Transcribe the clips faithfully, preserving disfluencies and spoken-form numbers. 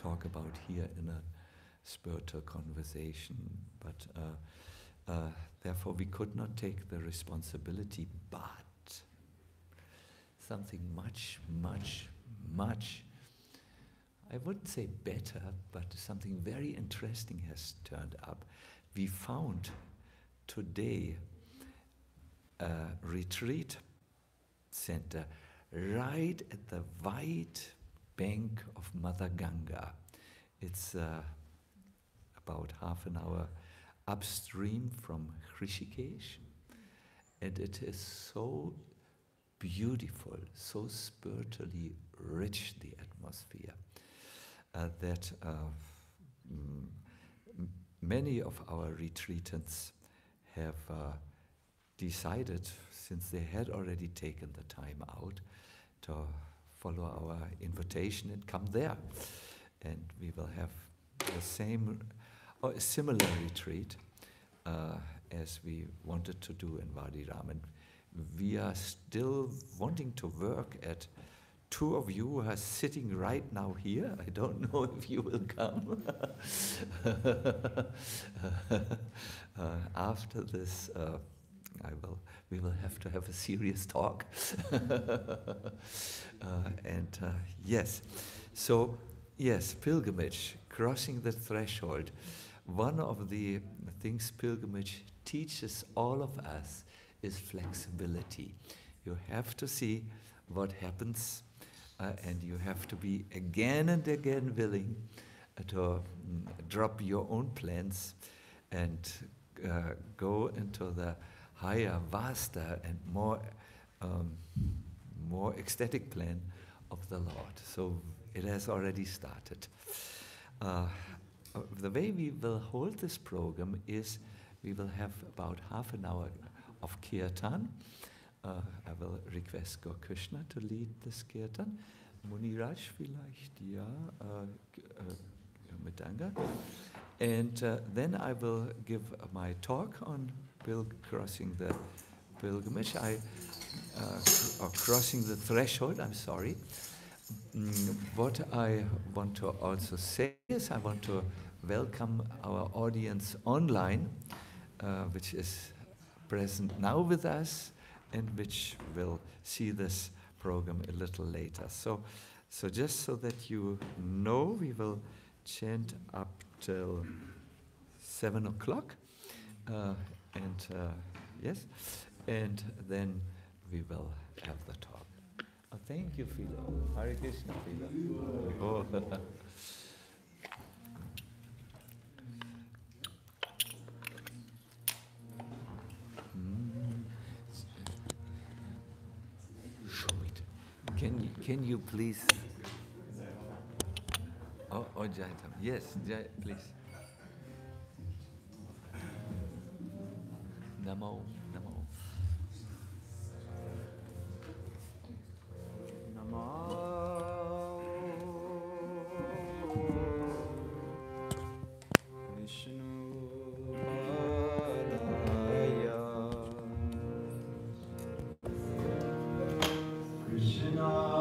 talk about here in a spiritual conversation, but uh, uh, therefore we could not take the responsibility, but something much, much, much, I wouldn't say better, but something very interesting has turned up. We found today a retreat center right at the white bank of Mother Ganga. It's uh, about half an hour upstream from Rishikesh, and it is so beautiful, so spiritually rich, the atmosphere, uh, that uh, m many of our retreatants have uh, decided, since they had already taken the time out, to follow our invitation and come there. And we will have the same or a similar retreat uh, as we wanted to do in Wadi Raman. We are still wanting to work at two of you who are sitting right now here. I don't know if you will come. uh, after this, uh, I will. We will have to have a serious talk. uh, and uh, yes, so yes, pilgrimage, crossing the threshold. One of the things pilgrimage teaches all of us is flexibility. You have to see what happens. Uh, and you have to be again and again willing to um, drop your own plans and uh, go into the higher, vaster, and more, um, more ecstatic plan of the Lord. So it has already started. Uh, the way we will hold this program is we will have about half an hour of kirtan. Uh, I will request Guru Krishna to lead this kirtan. Muniraj, vielleicht, ja, uh, uh, mit Danke. And uh, then I will give my talk on pil crossing the pilgrimage, I, uh, or crossing the threshold, I'm sorry. Mm, what I want to also say is I want to welcome our audience online, uh, which is present now with us, and which will see this program a little later. So, so just so that you know, we will chant up till seven o'clock, uh, and uh, yes, and then we will have the talk. Oh, thank you, Philo. Hare Krishna, Philo. Oh. Can you, can you please? Oh, oh, Jaitam. Yes, Jai, please. Namo, Namo. Namo Vishnu. Thank you.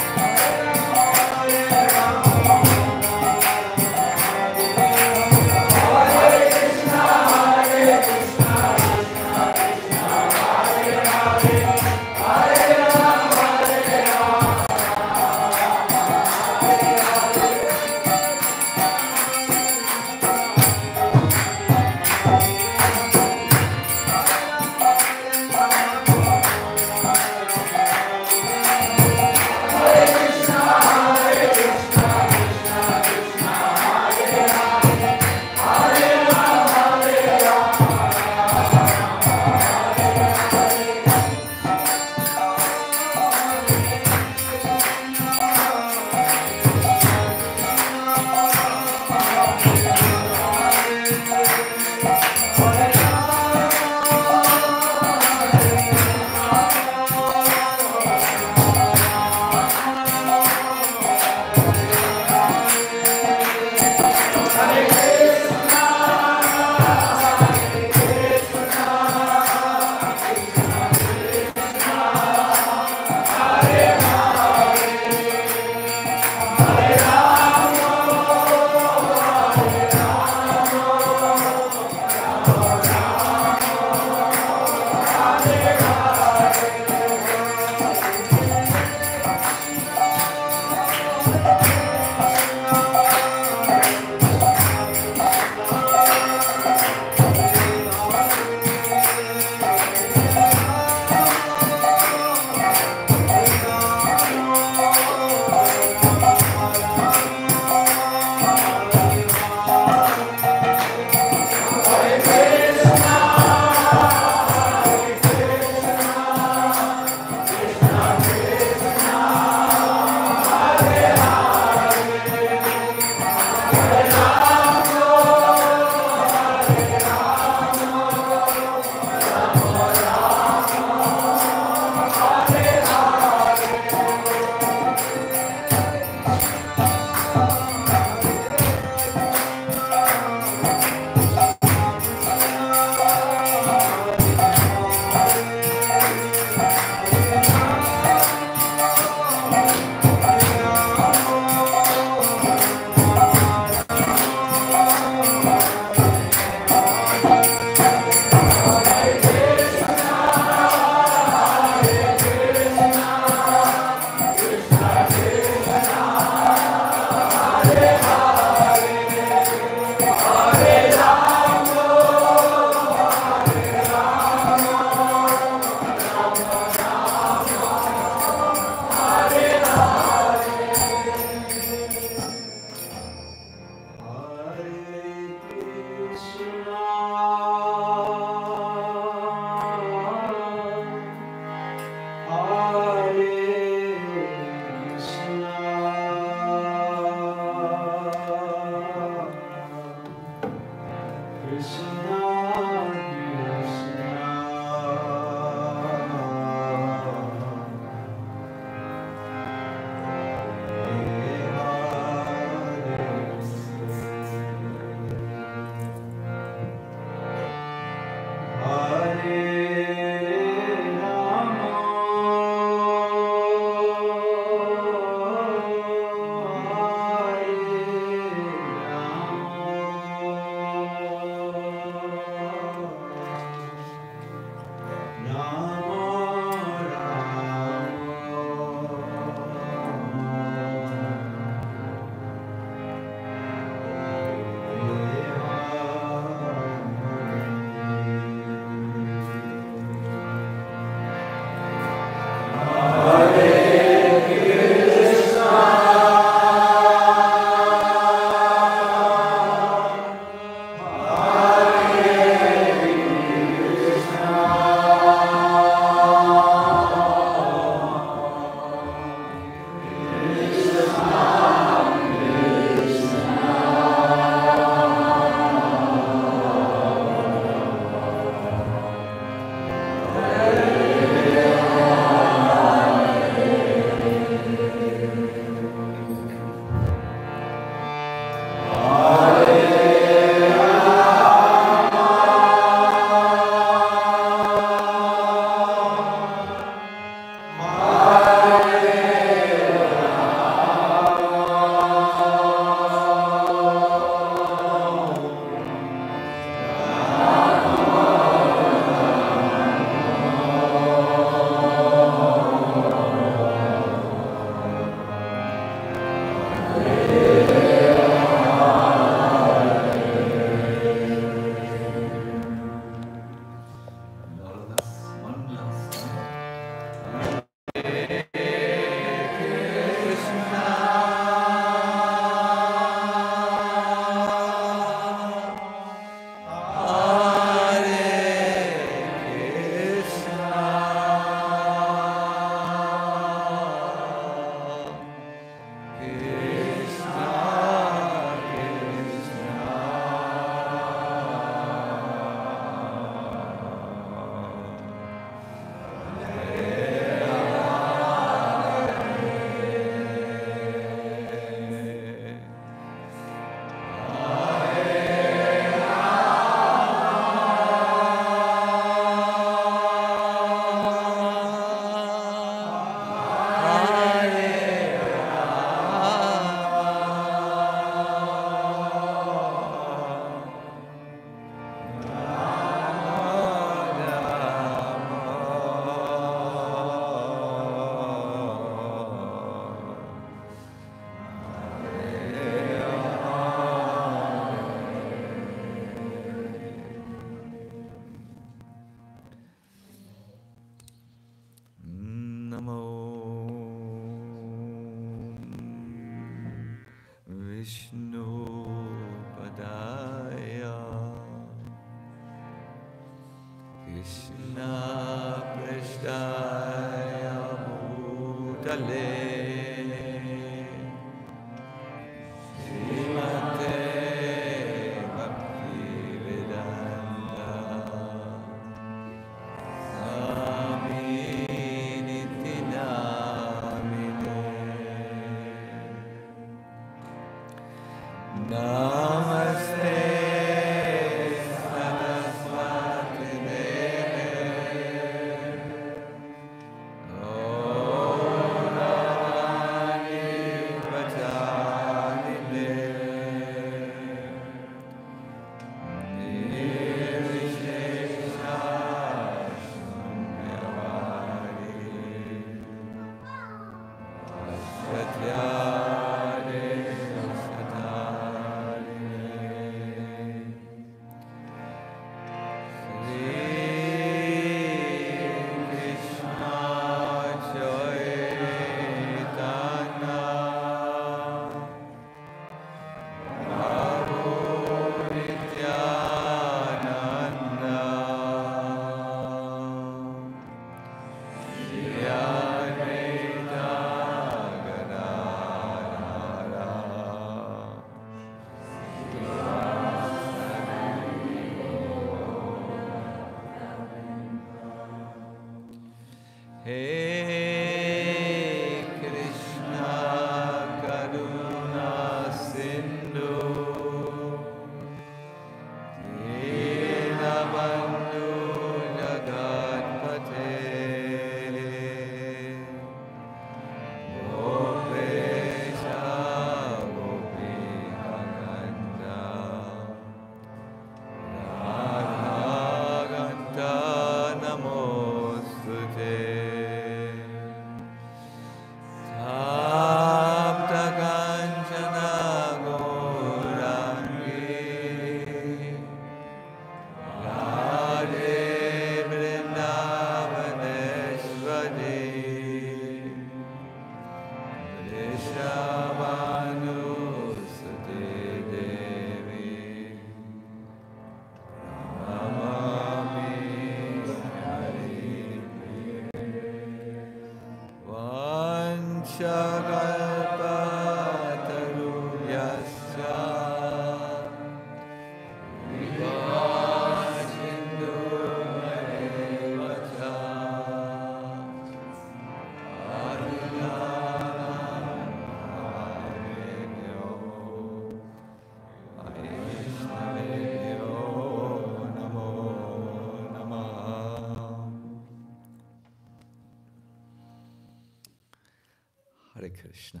Krishna.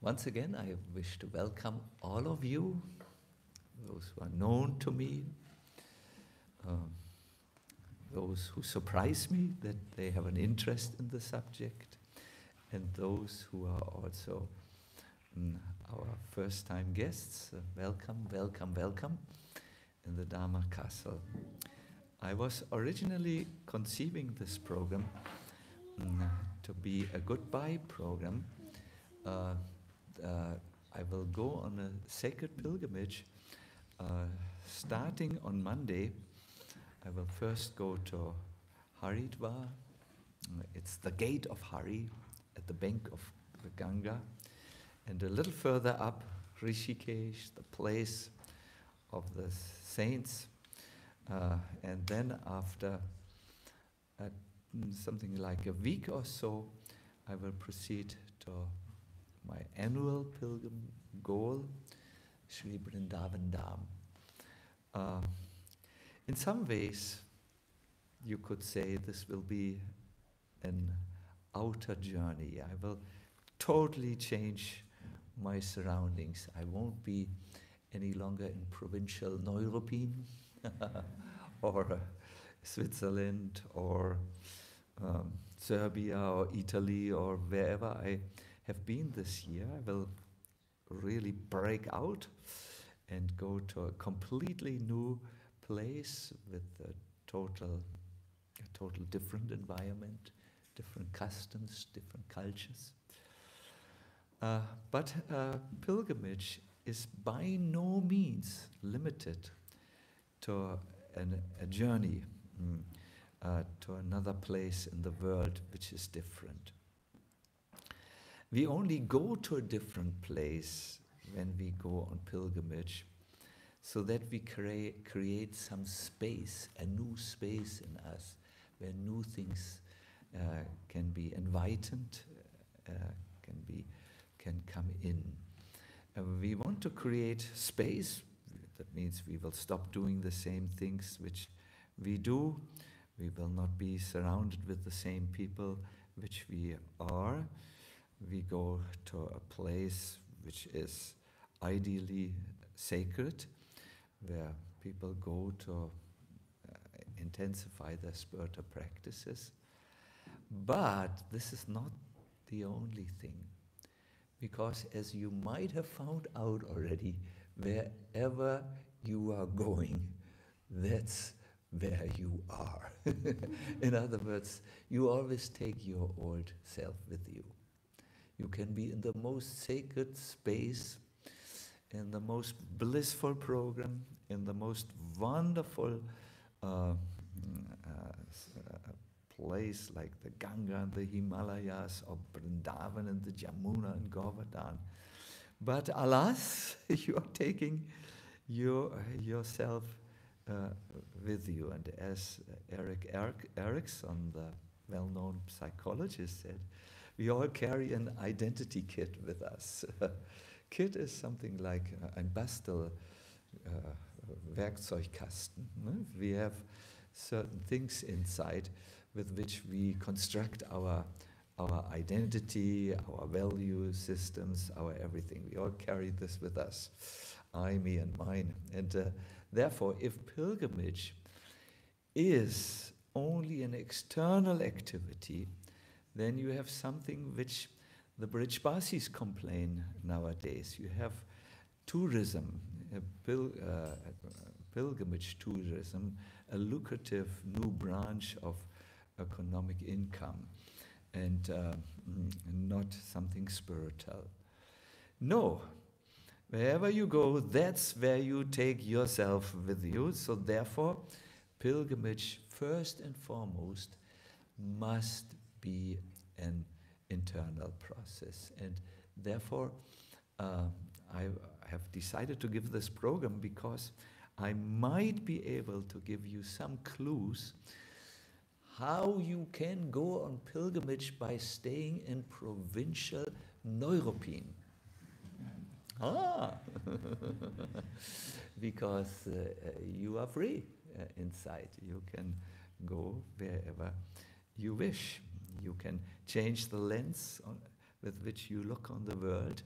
Once again, I wish to welcome all of you, those who are known to me, um, those who surprise me that they have an interest in the subject, and those who are also um, our first-time guests. Uh, welcome, welcome, welcome in the Dharma Castle. I was originally conceiving this program um, to be a goodbye program. Uh, Uh, I will go on a sacred pilgrimage uh, starting on Monday. I will first go to Haridwar. It's the gate of Hari at the bank of the Ganga. And a little further up, Rishikesh, the place of the saints. Uh, and then after a, something like a week or so, I will proceed to my annual pilgrim goal, Sri Vrindavan Dham. Uh, in some ways, you could say this will be an outer journey. I will totally change my surroundings. I won't be any longer in provincial Neuropin or uh, Switzerland or um, Serbia or Italy or wherever I have been this year. I will really break out and go to a completely new place with a total, a total different environment, different customs, different cultures. Uh, but uh, pilgrimage is by no means limited to an, a journey mm, uh, to another place in the world which is different. We only go to a different place when we go on pilgrimage so that we crea create some space, a new space in us where new things uh, can be invited, uh, can, be, can come in. Uh, we want to create space. That means we will stop doing the same things which we do. We will not be surrounded with the same people which we are. We go to a place which is ideally sacred, where people go to uh, intensify their spiritual practices. But this is not the only thing, because as you might have found out already, wherever you are going, that's where you are. In other words, you always take your old self with you. You can be in the most sacred space, in the most blissful program, in the most wonderful uh, uh, place like the Ganga and the Himalayas, or Vrindavan and the Yamuna and Govardhan. But alas, you are taking your, yourself uh, with you. And as Erik Erikson, the well-known psychologist, said, we all carry an identity kit with us. Kit is something like uh, ein Bastel, uh, Werkzeugkasten. Ne? We have certain things inside with which we construct our, our identity, our value systems, our everything. We all carry this with us, I, me, and mine. And uh, therefore, if pilgrimage is only an external activity, then you have something which the Brijbasis complain nowadays. You have tourism, a pil uh, pilgrimage tourism, a lucrative new branch of economic income, and uh, not something spiritual. No, wherever you go, that's where you take yourself with you. So therefore, pilgrimage, first and foremost, must be an internal process. And therefore, uh, I have decided to give this program because I might be able to give you some clues how you can go on pilgrimage by staying in provincial Neuropin. Ah! Because uh, you are free uh, inside. You can go wherever you wish. you can change the lens on, with which you look on the world,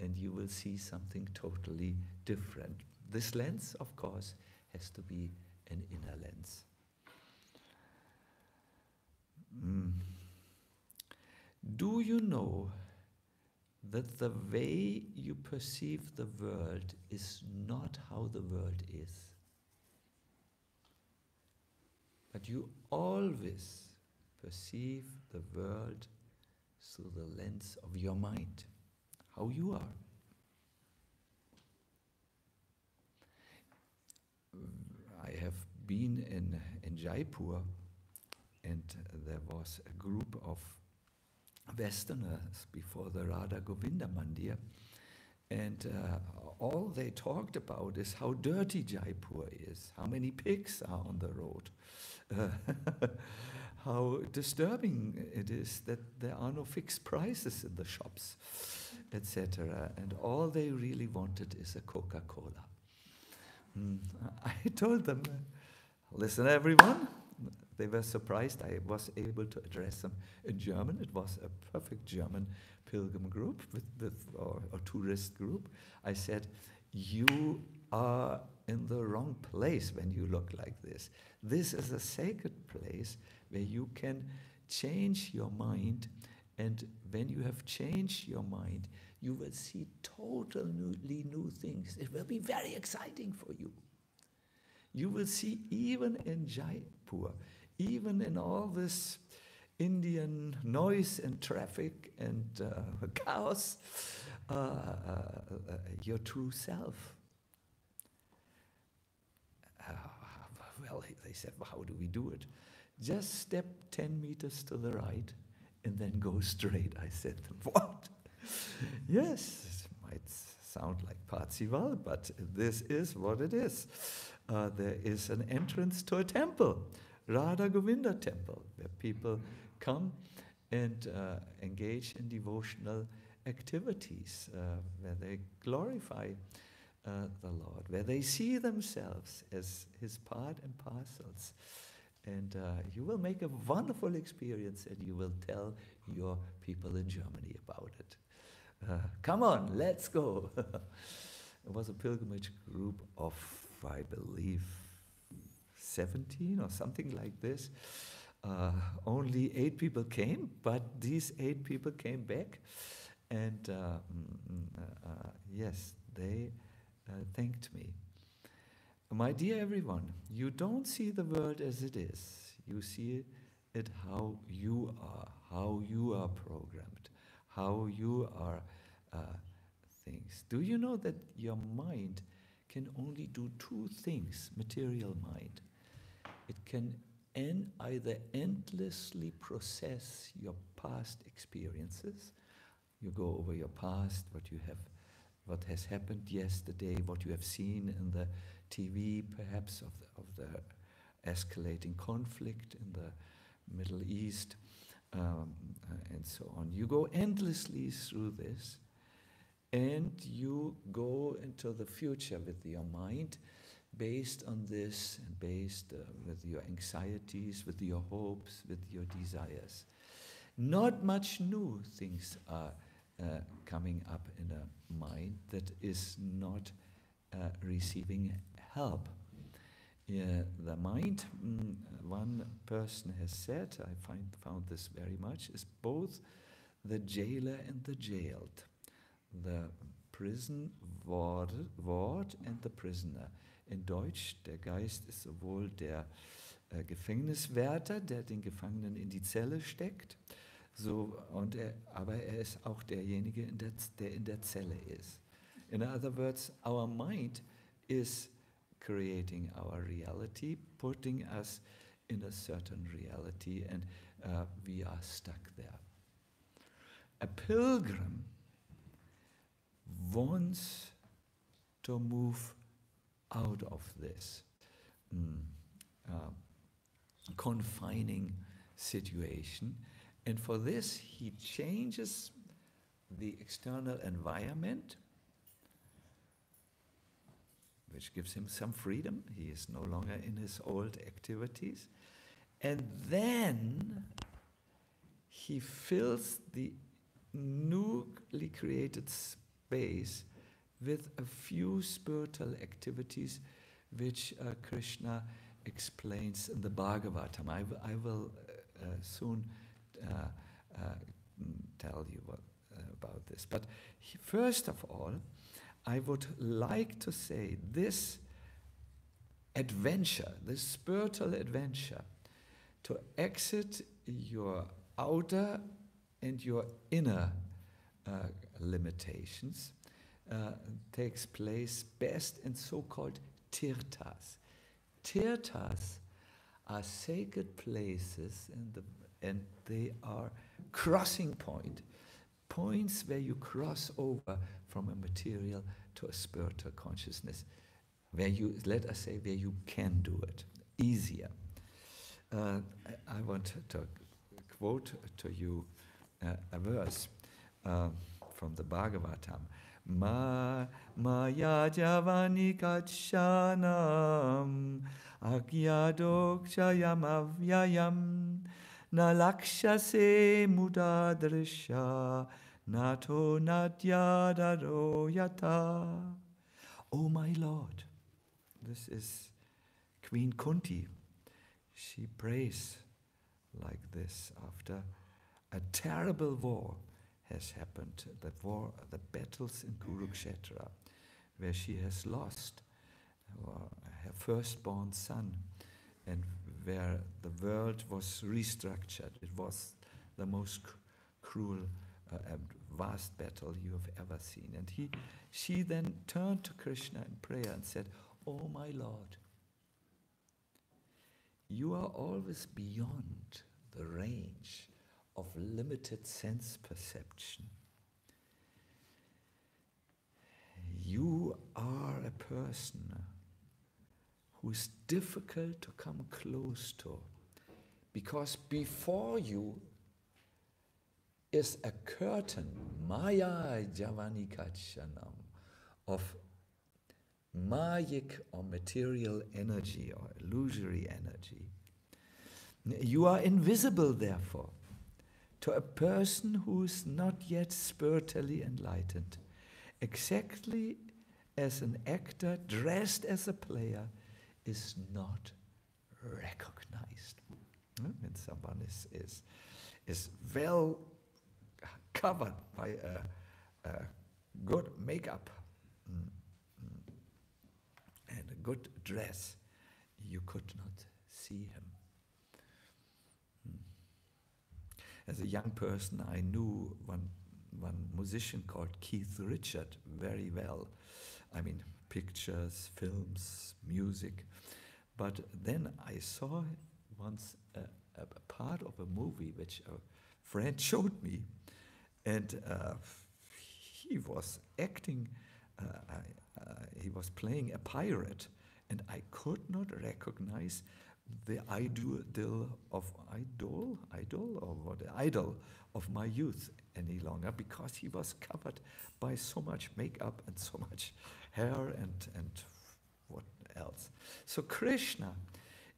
and you will see something totally different. This lens, of course, has to be an inner lens. Mm. Do you know that the way you perceive the world is not how the world is? But you always perceive the world through the lens of your mind, how you are. I have been in, in Jaipur, and there was a group of Westerners before the Radha Govinda Mandir, and uh, all they talked about is how dirty Jaipur is, how many pigs are on the road, uh, how disturbing it is that there are no fixed prices in the shops, et cetera. And all they really wanted is a Coca-Cola. Mm, I told them, listen everyone, they were surprised. I was able to address them in German. It was a perfect German pilgrim group with, with, or, or tourist group. I said, you are in the wrong place when you look like this. This is a sacred place where you can change your mind. And when you have changed your mind, you will see totally new things. It will be very exciting for you. You will see even in Jaipur, even in all this Indian noise and traffic and uh, chaos, uh, uh, uh, your true self. Uh, well, they said, well, how do we do it? Just step ten meters to the right and then go straight. I said, what? Yes, it might sound like Parsifal, but this is what it is. Uh, there is an entrance to a temple, Radha Govinda temple, where people come and uh, engage in devotional activities, uh, where they glorify uh, the Lord, where they see themselves as his part and parcels. And uh, you will make a wonderful experience, and you will tell your people in Germany about it. Uh, come on, let's go. It was a pilgrimage group of, I believe, seventeen or something like this. Uh, only eight people came, but these eight people came back. And uh, mm, uh, uh, yes, they uh, thanked me. My dear everyone, you don't see the world as it is. You see it how you are, how you are programmed, how you are uh, things. Do you know that your mind can only do two things, material mind? It can en- either endlessly process your past experiences. You go over your past, what you have, what has happened yesterday, what you have seen in the T V, perhaps, of the, of the escalating conflict in the Middle East, um, and so on. You go endlessly through this, and you go into the future with your mind based on this, and based uh, with your anxieties, with your hopes, with your desires. Not much new things are uh, coming up in a mind that is not uh, receiving help. Yeah, the mind, mm, one person has said, I find, found this very much, is both the jailer and the jailed. The prison ward, ward and the prisoner. In Deutsch, der Geist ist sowohl der äh, Gefängniswärter, der den Gefangenen in die Zelle steckt, so, und er, aber er ist auch derjenige, in der, der in der Zelle ist. In other words, our mind is creating our reality, putting us in a certain reality, and uh, we are stuck there. A pilgrim wants to move out of this mm, uh, confining situation. And for this, he changes the external environment, which gives him some freedom. He is no longer in his old activities. And then he fills the newly created space with a few spiritual activities which uh, Krishna explains in the Bhagavatam. I, w I will uh, uh, soon uh, uh, tell you what, uh, about this. But he, first of all, I would like to say this adventure, this spiritual adventure, to exit your outer and your inner uh, limitations uh, takes place best in so-called tirthas. Tirthas are sacred places, in the, and they are crossing point, points where you cross over from a material to a spiritual consciousness, where you, let us say, where you can do it easier. Uh, I, I want to quote to you uh, a verse uh, from the Bhagavatam. Ma maya javani katshanam agyadokshayam avyayam nalakshase mudadrisha nato natyadaroyata. Oh my Lord, this is Queen Kunti. She prays like this after a terrible war has happened, the war, the battles in Kurukshetra, where she has lost her firstborn son and where the world was restructured. It was the most cruel, uh, vast battle you have ever seen. And he, she then turned to Krishna in prayer and said, "Oh my Lord, you are always beyond the range of limited sense perception. You are a person who is difficult to come close to, because before you is a curtain, maya javanikachanam, of mayic or material energy or illusory energy. You are invisible, therefore, to a person who is not yet spiritually enlightened, exactly as an actor dressed as a player is not recognized." Hmm? When someone is, is, is well covered by a, a good makeup, mm. and a good dress, you could not see him. Hmm. As a young person, I knew one, one musician called Keith Richards very well. I mean, pictures, films, music. But then I saw once a, a part of a movie which a friend showed me, and uh, he was acting, uh, I, Uh, he was playing a pirate, and I could not recognize the idol of idol, idol or what, idol of my youth any longer, because he was covered by so much makeup and so much hair and and what else. So Krishna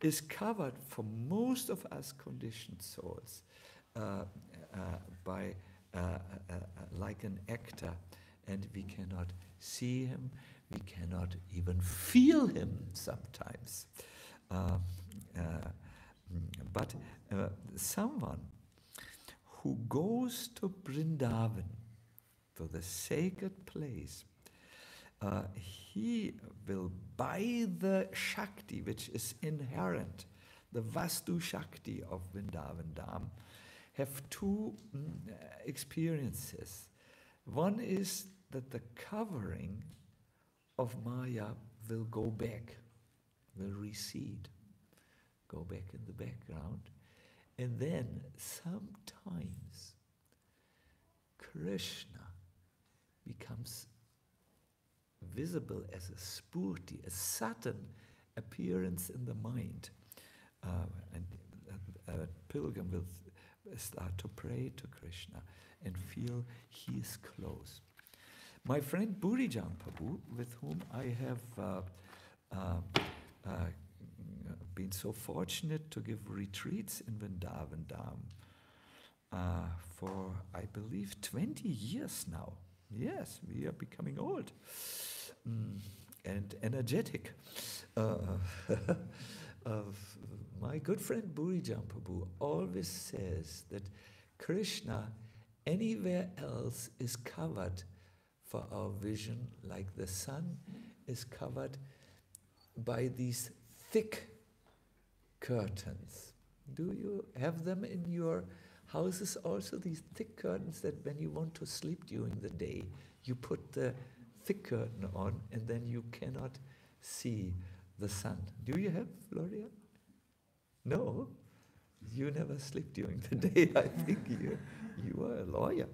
is covered for most of us conditioned souls uh, uh, by uh, uh, uh, like an actor, and we cannot see him, we cannot even feel him sometimes. Uh, uh, but uh, someone who goes to Vrindavan, to the sacred place, uh, he will, by the Shakti which is inherent, the Vastu Shakti of Vrindavan Dham, have two mm, experiences. One is that the covering of Maya will go back, will recede, go back in the background. And then sometimes Krishna becomes visible as a spurti, a sudden appearance in the mind. Uh, and a pilgrim will start to pray to Krishna and feel he is close. My friend Burijan Prabhu, with whom I have uh, uh, uh, been so fortunate to give retreats in Vrindavan Dham, uh, uh, for, I believe, twenty years now. Yes, we are becoming old mm, and energetic. Uh, uh, my good friend Burijan Prabhu always says that Krishna anywhere else is covered for our vision, like the sun is covered by these thick curtains. Do you have them in your houses also, these thick curtains that when you want to sleep during the day, you put the thick curtain on and then you cannot see the sun? Do you have, Gloria? No? You never sleep during the day, I think. You, you are a lawyer.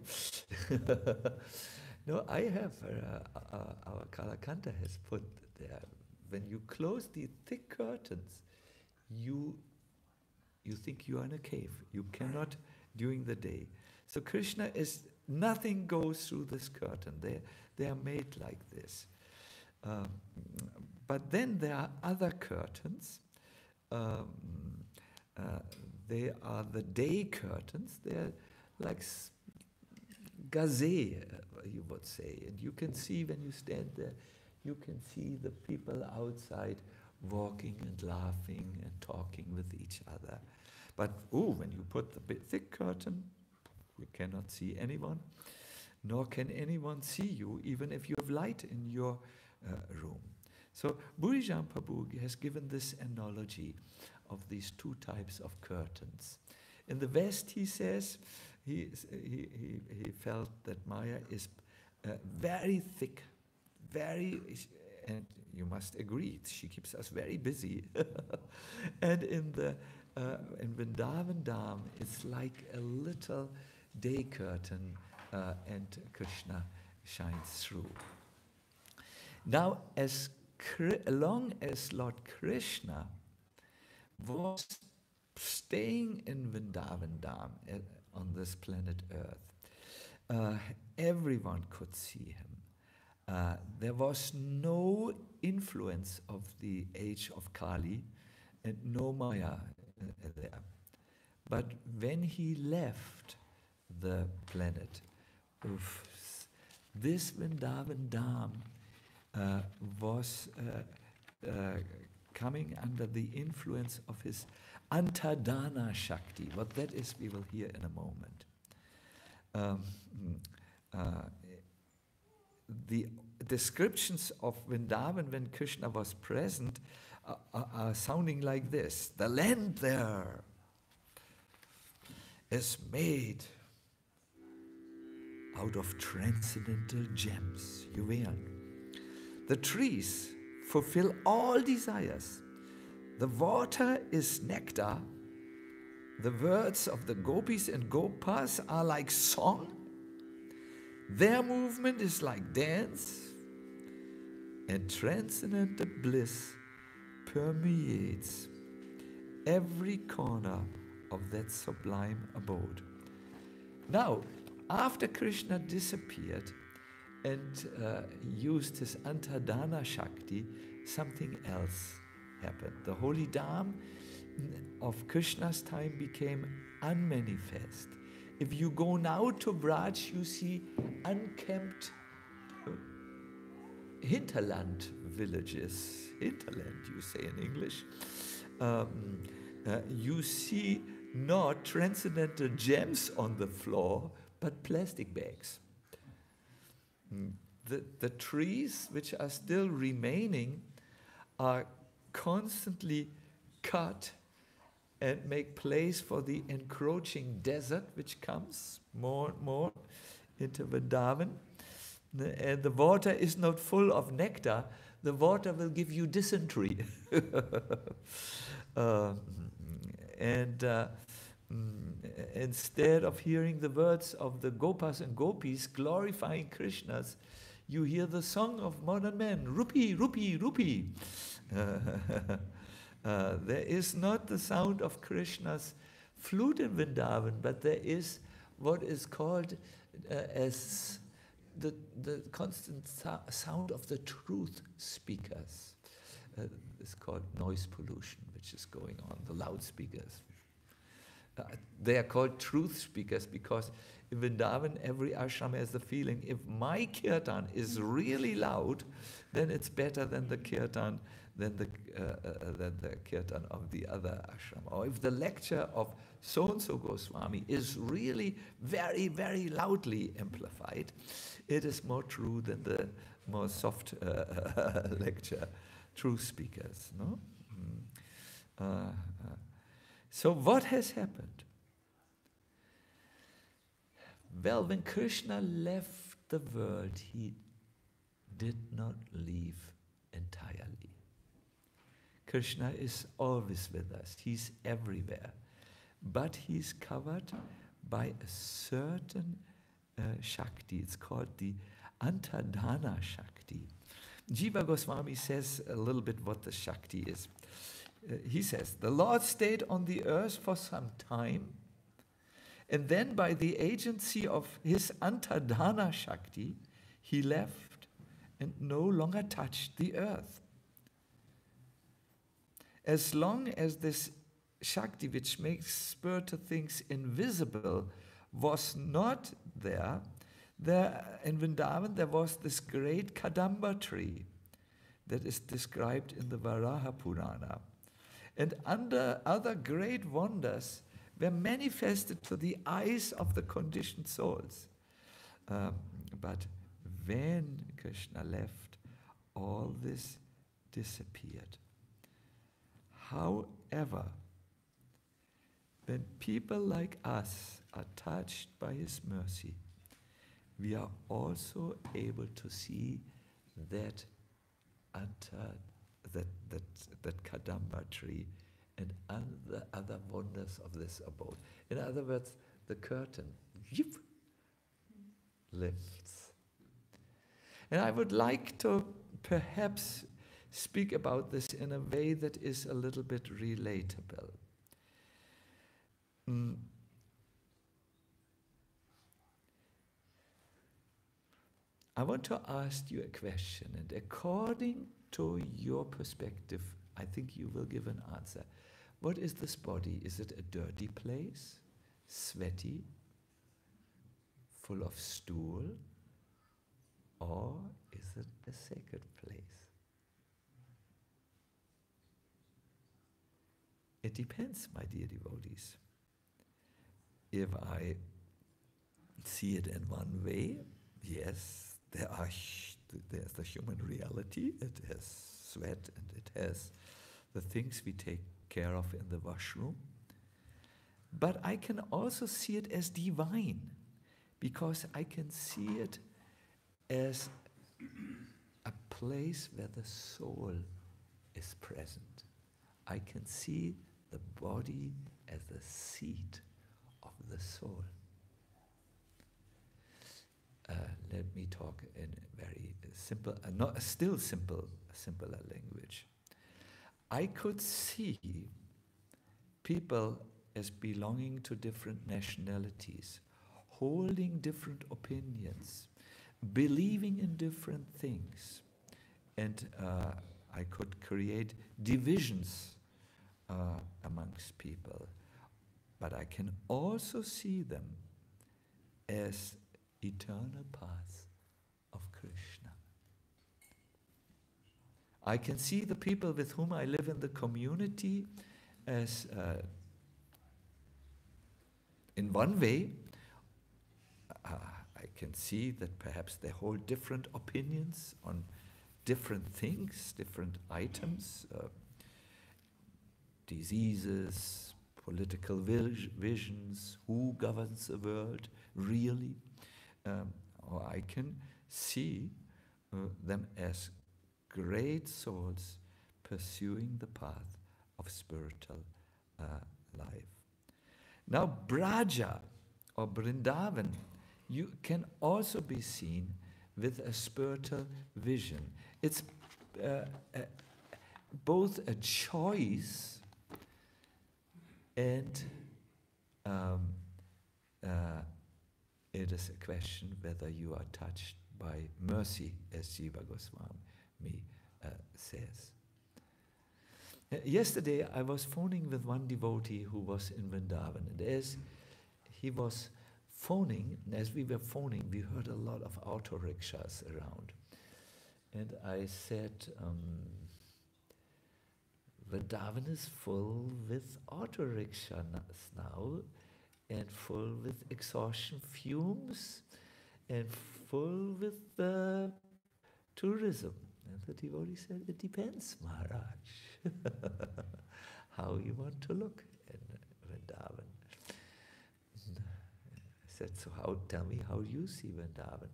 No, I have, uh, uh, our Kala Kanta has put there, when you close the thick curtains, you you think you are in a cave. You cannot during the day. So Krishna is, nothing goes through this curtain. They, they are made like this. Um, but then there are other curtains. Um, uh, they are the day curtains. They are like gauze, you would say. And you can see when you stand there, you can see the people outside walking and laughing and talking with each other. But oh, when you put the big thick curtain, you cannot see anyone, nor can anyone see you, even if you have light in your uh, room. So Burijan Prabhu has given this analogy of these two types of curtains. In the West, he says, he, he, he, he felt that Maya is uh, very thick, very, and you must agree, she keeps us very busy. And in the uh, in Vrindavan Dham, it's like a little day curtain, uh, and Krishna shines through. Now, as long as Lord Krishna was staying in Vrindavan Dham, uh, on this planet Earth, uh, everyone could see him. Uh, there was no influence of the age of Kali and no Maya uh, there. But when he left the planet, oof, this Vrindavan Dham uh, was uh, uh, coming under the influence of his Antardhana Shakti. What that is, we will hear in a moment. Um, uh, The descriptions of Vrindavan when Krishna was present are, are, are sounding like this. The land there is made out of transcendental gems, jewels. The trees fulfill all desires. The water is nectar. The words of the gopis and gopas are like song. Their movement is like dance, and transcendental bliss permeates every corner of that sublime abode. Now, after Krishna disappeared and uh, used his Antardhana Shakti, something else happened. The holy Dham of Krishna's time became unmanifest. If you go now to Braj, you see unkempt hinterland villages. Hinterland, you say in English. Um, uh, you see not transcendental gems on the floor, but plastic bags. The, the trees which are still remaining are constantly cut and make place for the encroaching desert, which comes more and more into Vrindavan. And the water is not full of nectar. The water will give you dysentery. um, and uh, instead of hearing the words of the gopas and gopis glorifying Krishnas, you hear the song of modern men, Rupi, Rupi, Rupi. Uh, there is not the sound of Krishna's flute in Vrindavan, but there is what is called uh, as the, the constant so sound of the truth speakers. Uh, it's called noise pollution, which is going on, the loudspeakers. Uh, they are called truth speakers because in Vrindavan, every ashram has the feeling, if my kirtan is really loud, then it's better than the kirtan than the, uh, uh, than the kirtan of the other ashram. Or if the lecture of so-and-so Goswami is really very, very loudly amplified, it is more true than the more soft uh, lecture, true speakers. No? Mm. Uh, uh. So what has happened? Well, when Krishna left the world, he did not leave entirely. Krishna is always with us. He's everywhere. But he's covered by a certain uh, Shakti. It's called the Antardhana Shakti. Jiva Goswami says a little bit what the Shakti is. Uh, he says, the Lord stayed on the earth for some time, and then by the agency of his Antardhana Shakti, he left and no longer touched the earth. As long as this Shakti, which makes spiritual things invisible, was not there, there in Vrindavan there was this great Kadamba tree that is described in the Varaha Purana. And under other great wonders were manifested to the eyes of the conditioned souls. Um, but when Krishna left, all this disappeared. However, when people like us are touched by his mercy, we are also able to see that anta, that, that, that Kadamba tree and the other wonders of this abode. In other words, the curtain yip, lifts. And I would like to perhaps speak about this in a way that is a little bit relatable. Mm. I want to ask you a question, and according to your perspective, I think you will give an answer. What is this body? Is it a dirty place? Sweaty? Full of stool? Or is it a sacred place? It depends, my dear devotees. If I see it in one way, yes, there are there's the human reality. It has sweat and it has the things we take care of in the washroom. But I can also see it as divine, because I can see it as a place where the soul is present. I can see the body as the seat of the soul. Uh, let me talk in a very simple, uh, not still simple, simpler language. I could see people as belonging to different nationalities, holding different opinions, believing in different things, and uh, I could create divisions uh, amongst people. But I can also see them as eternal paths of Krishna. I can see the people with whom I live in the community as, uh, in one way, uh, I can see that perhaps they hold different opinions on different things, different items, uh, diseases, political visions, who governs the world, really. Um, or I can see uh, them as great souls pursuing the path of spiritual uh, life. Now, Braja or Vrindavan, you can also be seen with a spiritual vision. It's uh, uh, both a choice and um, uh, it is a question whether you are touched by mercy, as Jiva Goswami uh, says. Yesterday I was phoning with one devotee who was in Vrindavan, and as he was phoning, and as we were phoning, we heard a lot of auto rickshaws around. And I said, um, Vrindavan is full with auto rickshaws now, and full with exhaustion fumes, and full with uh, tourism. And the devotee said, it depends, Maharaj, how you want to look in Vrindavan. I said, so how, tell me how you see Vrindavan.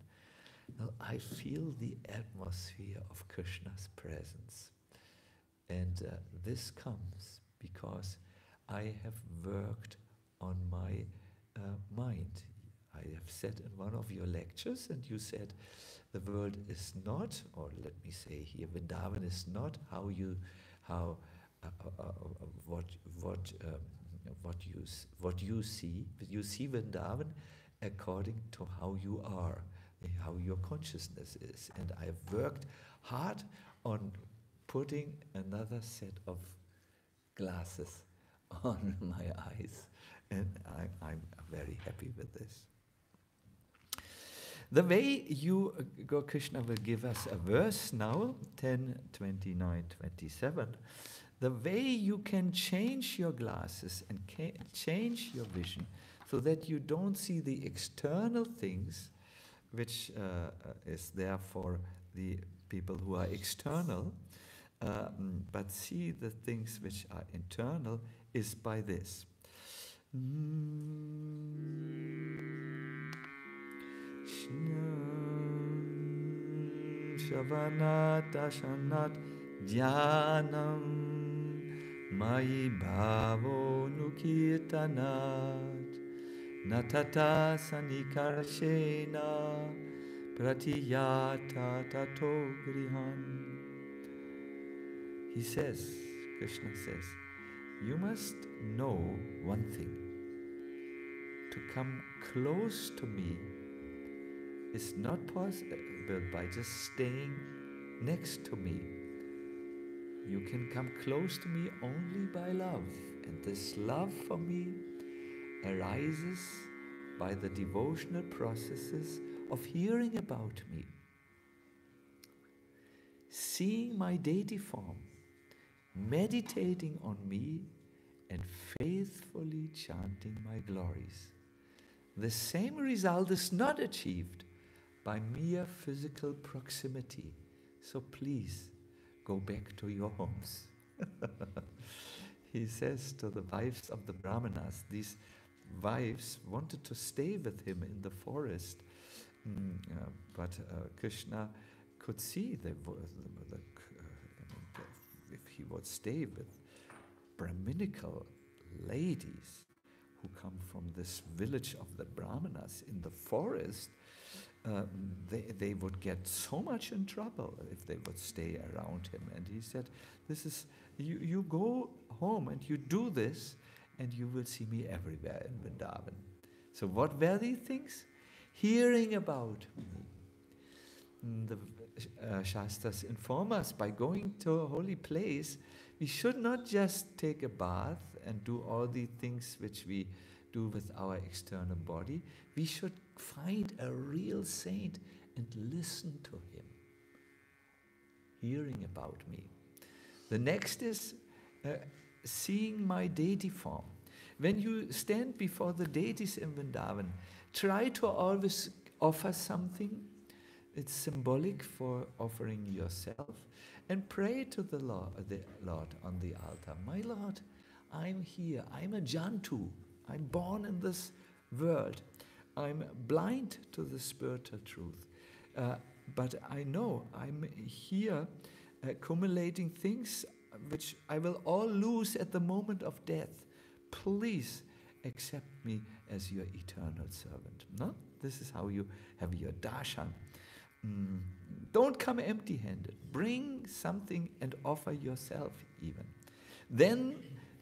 Well, I feel the atmosphere of Krishna's presence. And uh, this comes because I have worked on my uh, mind. I have said in one of your lectures, and you said, the world is not, or let me say here, Vrindavan is not how you, how, uh, uh, uh, what, what, um, what you, what you see. You see Vrindavan according to how you are, how your consciousness is. And I have worked hard on putting another set of glasses on my eyes, and I'm, I'm very happy with this. The way you go, Krishna will give us a verse now, ten, twenty-nine, twenty-seven. The way you can change your glasses and ca change your vision so that you don't see the external things, which uh, is there for the people who are external, um, but see the things which are internal, is by this. Mm. Shnyam shavanat ashanat dhyanam mayi bhavo nukirtanat natata sanikarshena pratiyata tato grihan. He says, Krishna says, you must know one thing. To come close to me is not possible by just staying next to me. You can come close to me only by love. And this love for me arises by the devotional processes of hearing about me, seeing my deity form, meditating on me, and faithfully chanting my glories. The same result is not achieved by mere physical proximity. So please go back to your homes. He says to the wives of the Brahmanas, these wives wanted to stay with him in the forest, mm, uh, but uh, Krishna could see the, the, the if he would stay with Brahminical ladies who come from this village of the Brahmanas in the forest, um, they, they would get so much in trouble if they would stay around him. And he said, this is, you, you go home and you do this and you will see me everywhere in Vrindavan. So what were these things? Hearing about me. The uh, Shastras inform us, by going to a holy place, we should not just take a bath and do all the things which we do with our external body. We should find a real saint and listen to him, hearing about me. The next is uh, seeing my deity form. When you stand before the deities in Vrindavan, try to always offer something. It's symbolic for offering yourself, and pray to the Lord, the Lord on the altar. My Lord, I'm here. I'm a Jantu. I'm born in this world. I'm blind to the spiritual truth. Uh, but I know I'm here accumulating things which I will all lose at the moment of death. Please accept me as your eternal servant. No? This is how you have your darshan. Mm. Don't come empty-handed. Bring something and offer yourself even. Then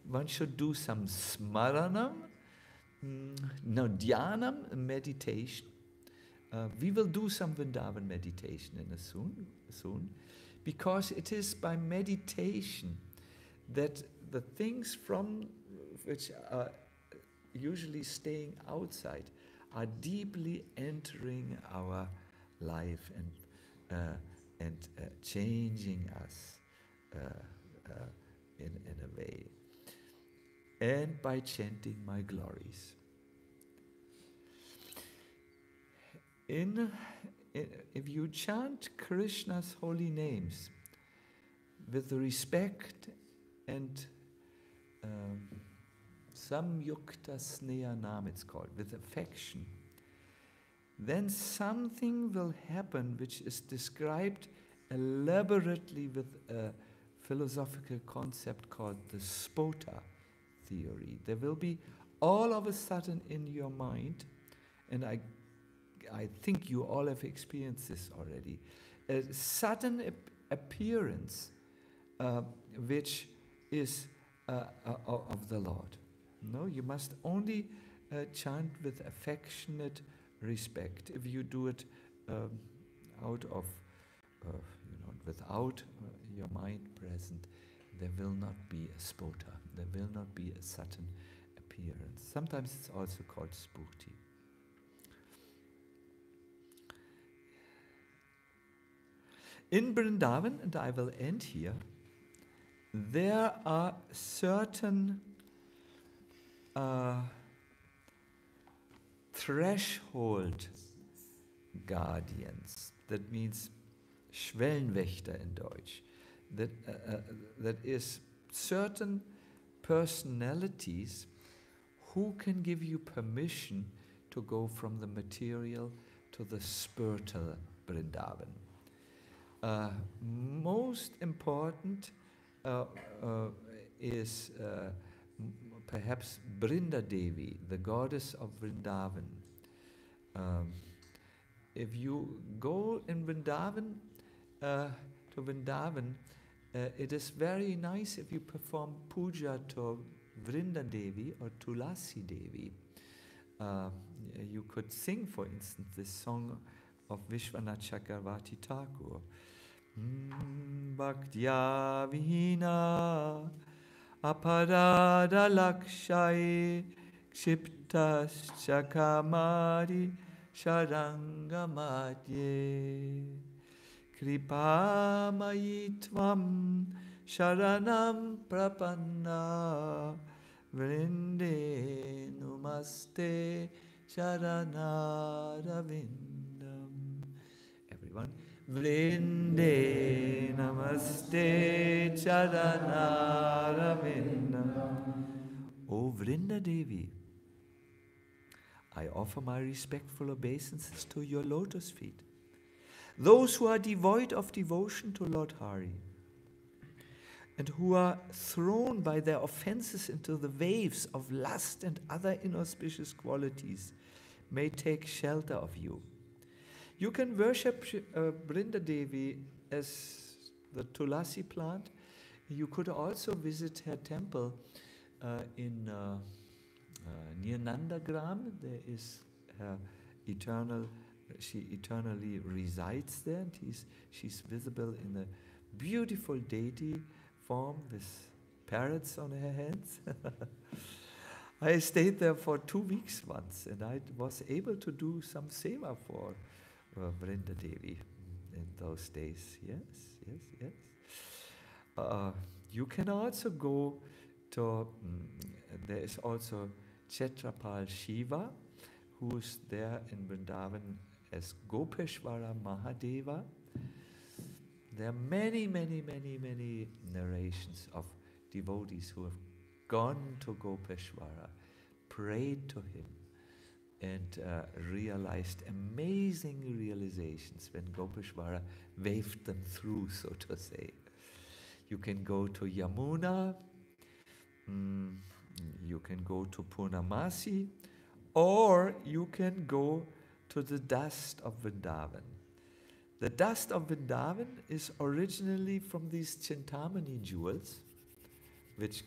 one should do some smaranam, mm, no, dhyanam, meditation. Uh, we will do some Vrindavan meditation in a soon, soon, because it is by meditation that the things from which are usually staying outside are deeply entering our life and uh, and uh, changing us uh, uh, in, in a way. And by chanting my glories. In, in, if you chant Krishna's holy names with respect and um, samyukta sneha nam, it's called, with affection, then something will happen which is described elaborately with a philosophical concept called the spota theory. There will be all of a sudden in your mind, and I I think you all have experienced this already, a sudden ap appearance uh, which is uh, uh, of the Lord. No, you must only uh, chant with affectionate respect. If you do it um, out of, uh, you know, without uh, your mind present, there will not be a spota, there will not be a sudden appearance. Sometimes it's also called spukti. In Vrindavan, and I will end here, there are certain uh, threshold guardians. That means Schwellenwächter in Deutsch. That, uh, uh, that is certain personalities who can give you permission to go from the material to the spiritual Vrindavan. Uh, most important uh, uh, is uh, perhaps Vrinda Devi, the goddess of Vrindavan. Um, if you go in Vrindavan, uh, to Vrindavan, uh, it is very nice if you perform puja to Vrinda Devi or Tulasi Devi. Uh, you could sing, for instance, this song of Vishwanath Chakravarti Thakur. Bhaktya vihina aparada lakshaye kshiptas chakamari sharangamadye kripamayi tvam sharanam prapanna vrinde numaste charanaravind. Vrinde namaste charanaravinda. O Vrinda Devi, I offer my respectful obeisances to your lotus feet. Those who are devoid of devotion to Lord Hari and who are thrown by their offenses into the waves of lust and other inauspicious qualities may take shelter of you. You can worship uh, Vrinda Devi as the Tulasi plant. You could also visit her temple uh, in uh, uh, near Nandagram. There is her eternal, she eternally resides there, and he's, she's visible in a beautiful deity form with parrots on her hands. I stayed there for two weeks once, and I was able to do some seva for Vrinda Devi in those days. Yes, yes, yes. Uh, you can also go to, mm, there is also Chetrapal Shiva, who's there in Vrindavan as Gopeshwara Mahadeva. There are many, many, many, many narrations of devotees who have gone to Gopeshwara, prayed to him, and uh, realized amazing realizations when Gopeshwara waved them through, so to say. You can go to Yamuna, mm, you can go to Purnamasi, or you can go to the dust of Vrindavan. The dust of Vrindavan is originally from these Chintamani jewels, which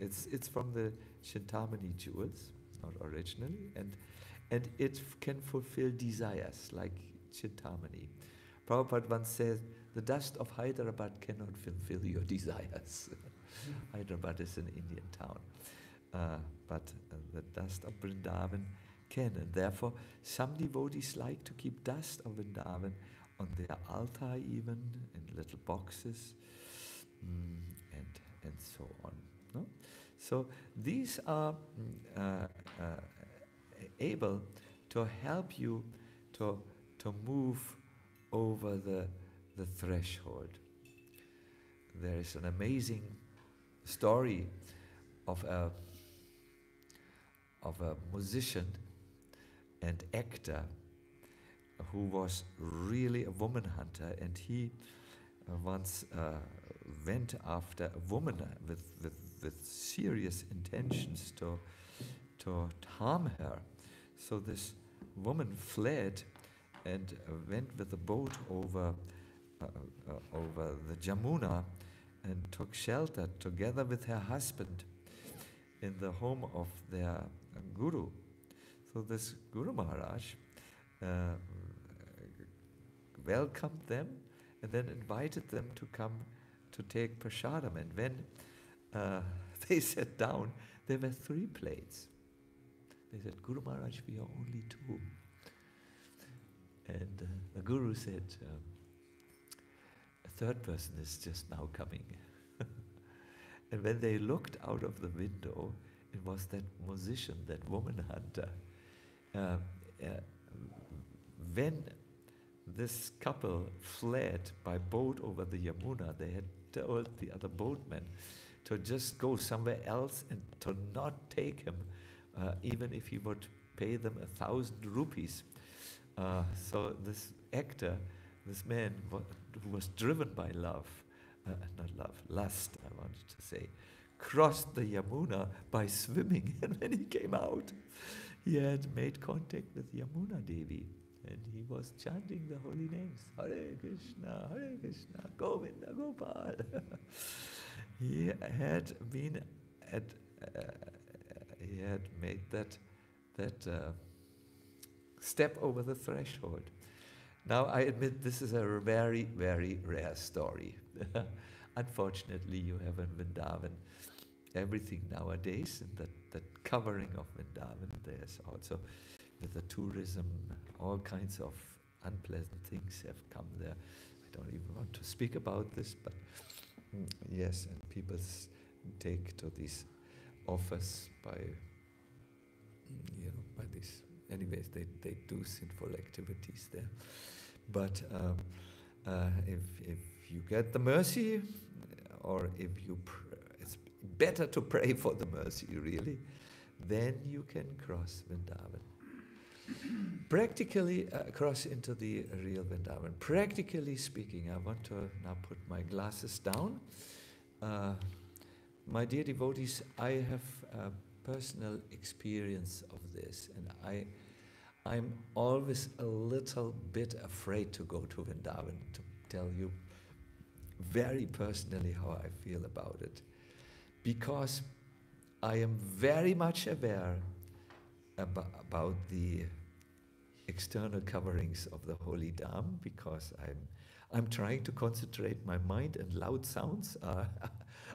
it's, it's from the Chintamani jewels, not originally, and And it can fulfill desires like Chintamani. Prabhupada once said, the dust of Hyderabad cannot fulfill your desires. Hyderabad is an Indian town. Uh, but uh, the dust of Vrindavan can, and therefore some devotees like to keep dust of Vrindavan on their altar, even in little boxes, mm, and and so on. No? So these are uh, uh, able to help you to to move over the the threshold. There is an amazing story of a of a musician and actor who was really a woman hunter, and he once uh, went after a woman with, with, with serious intentions to, to harm her. So this woman fled and went with a boat over, uh, uh, over the Yamuna and took shelter together with her husband in the home of their guru. So this Guru Maharaj Uh, welcomed them and then invited them to come to take prasadam. And when uh, they sat down, there were three plates. They said, "Guru Maharaj, we are only two." And uh, the Guru said, um, "A third person is just now coming." And when they looked out of the window, it was that musician, that woman hunter. Uh, uh, When this couple fled by boat over the Yamuna, they had told the other boatmen to just go somewhere else and to not take him, uh, even if he would pay them a thousand rupees. Uh, so this actor, this man who was driven by love, uh, not love, lust, I wanted to say, crossed the Yamuna by swimming, and when he came out, he had made contact with Yamuna Devi, and he was chanting the holy names, Hare Krishna, Hare Krishna, Govinda, Gopal. He had been at, uh, he had made that, that uh, step over the threshold. Now I admit this is a very, very rare story. Unfortunately, you have in Vrindavan everything nowadays, and that, that covering of Vrindavan, there's also with the tourism, all kinds of unpleasant things have come there. I don't even want to speak about this, but yes, and people take to these offers by, you know, by these, anyways, they, they do sinful activities there. But um, uh, if, if you get the mercy, or if you, pr it's better to pray for the mercy, really, then you can cross Vrindavan. Practically, uh, cross into the real Vrindavan. Practically speaking, I want to now put my glasses down. Uh, my dear devotees, I have a personal experience of this, and I, I'm always a little bit afraid to go to Vrindavan, to tell you very personally how I feel about it, because I am very much aware ab- about the external coverings of the holy Dham, because I'm I'm trying to concentrate my mind, and loud sounds are,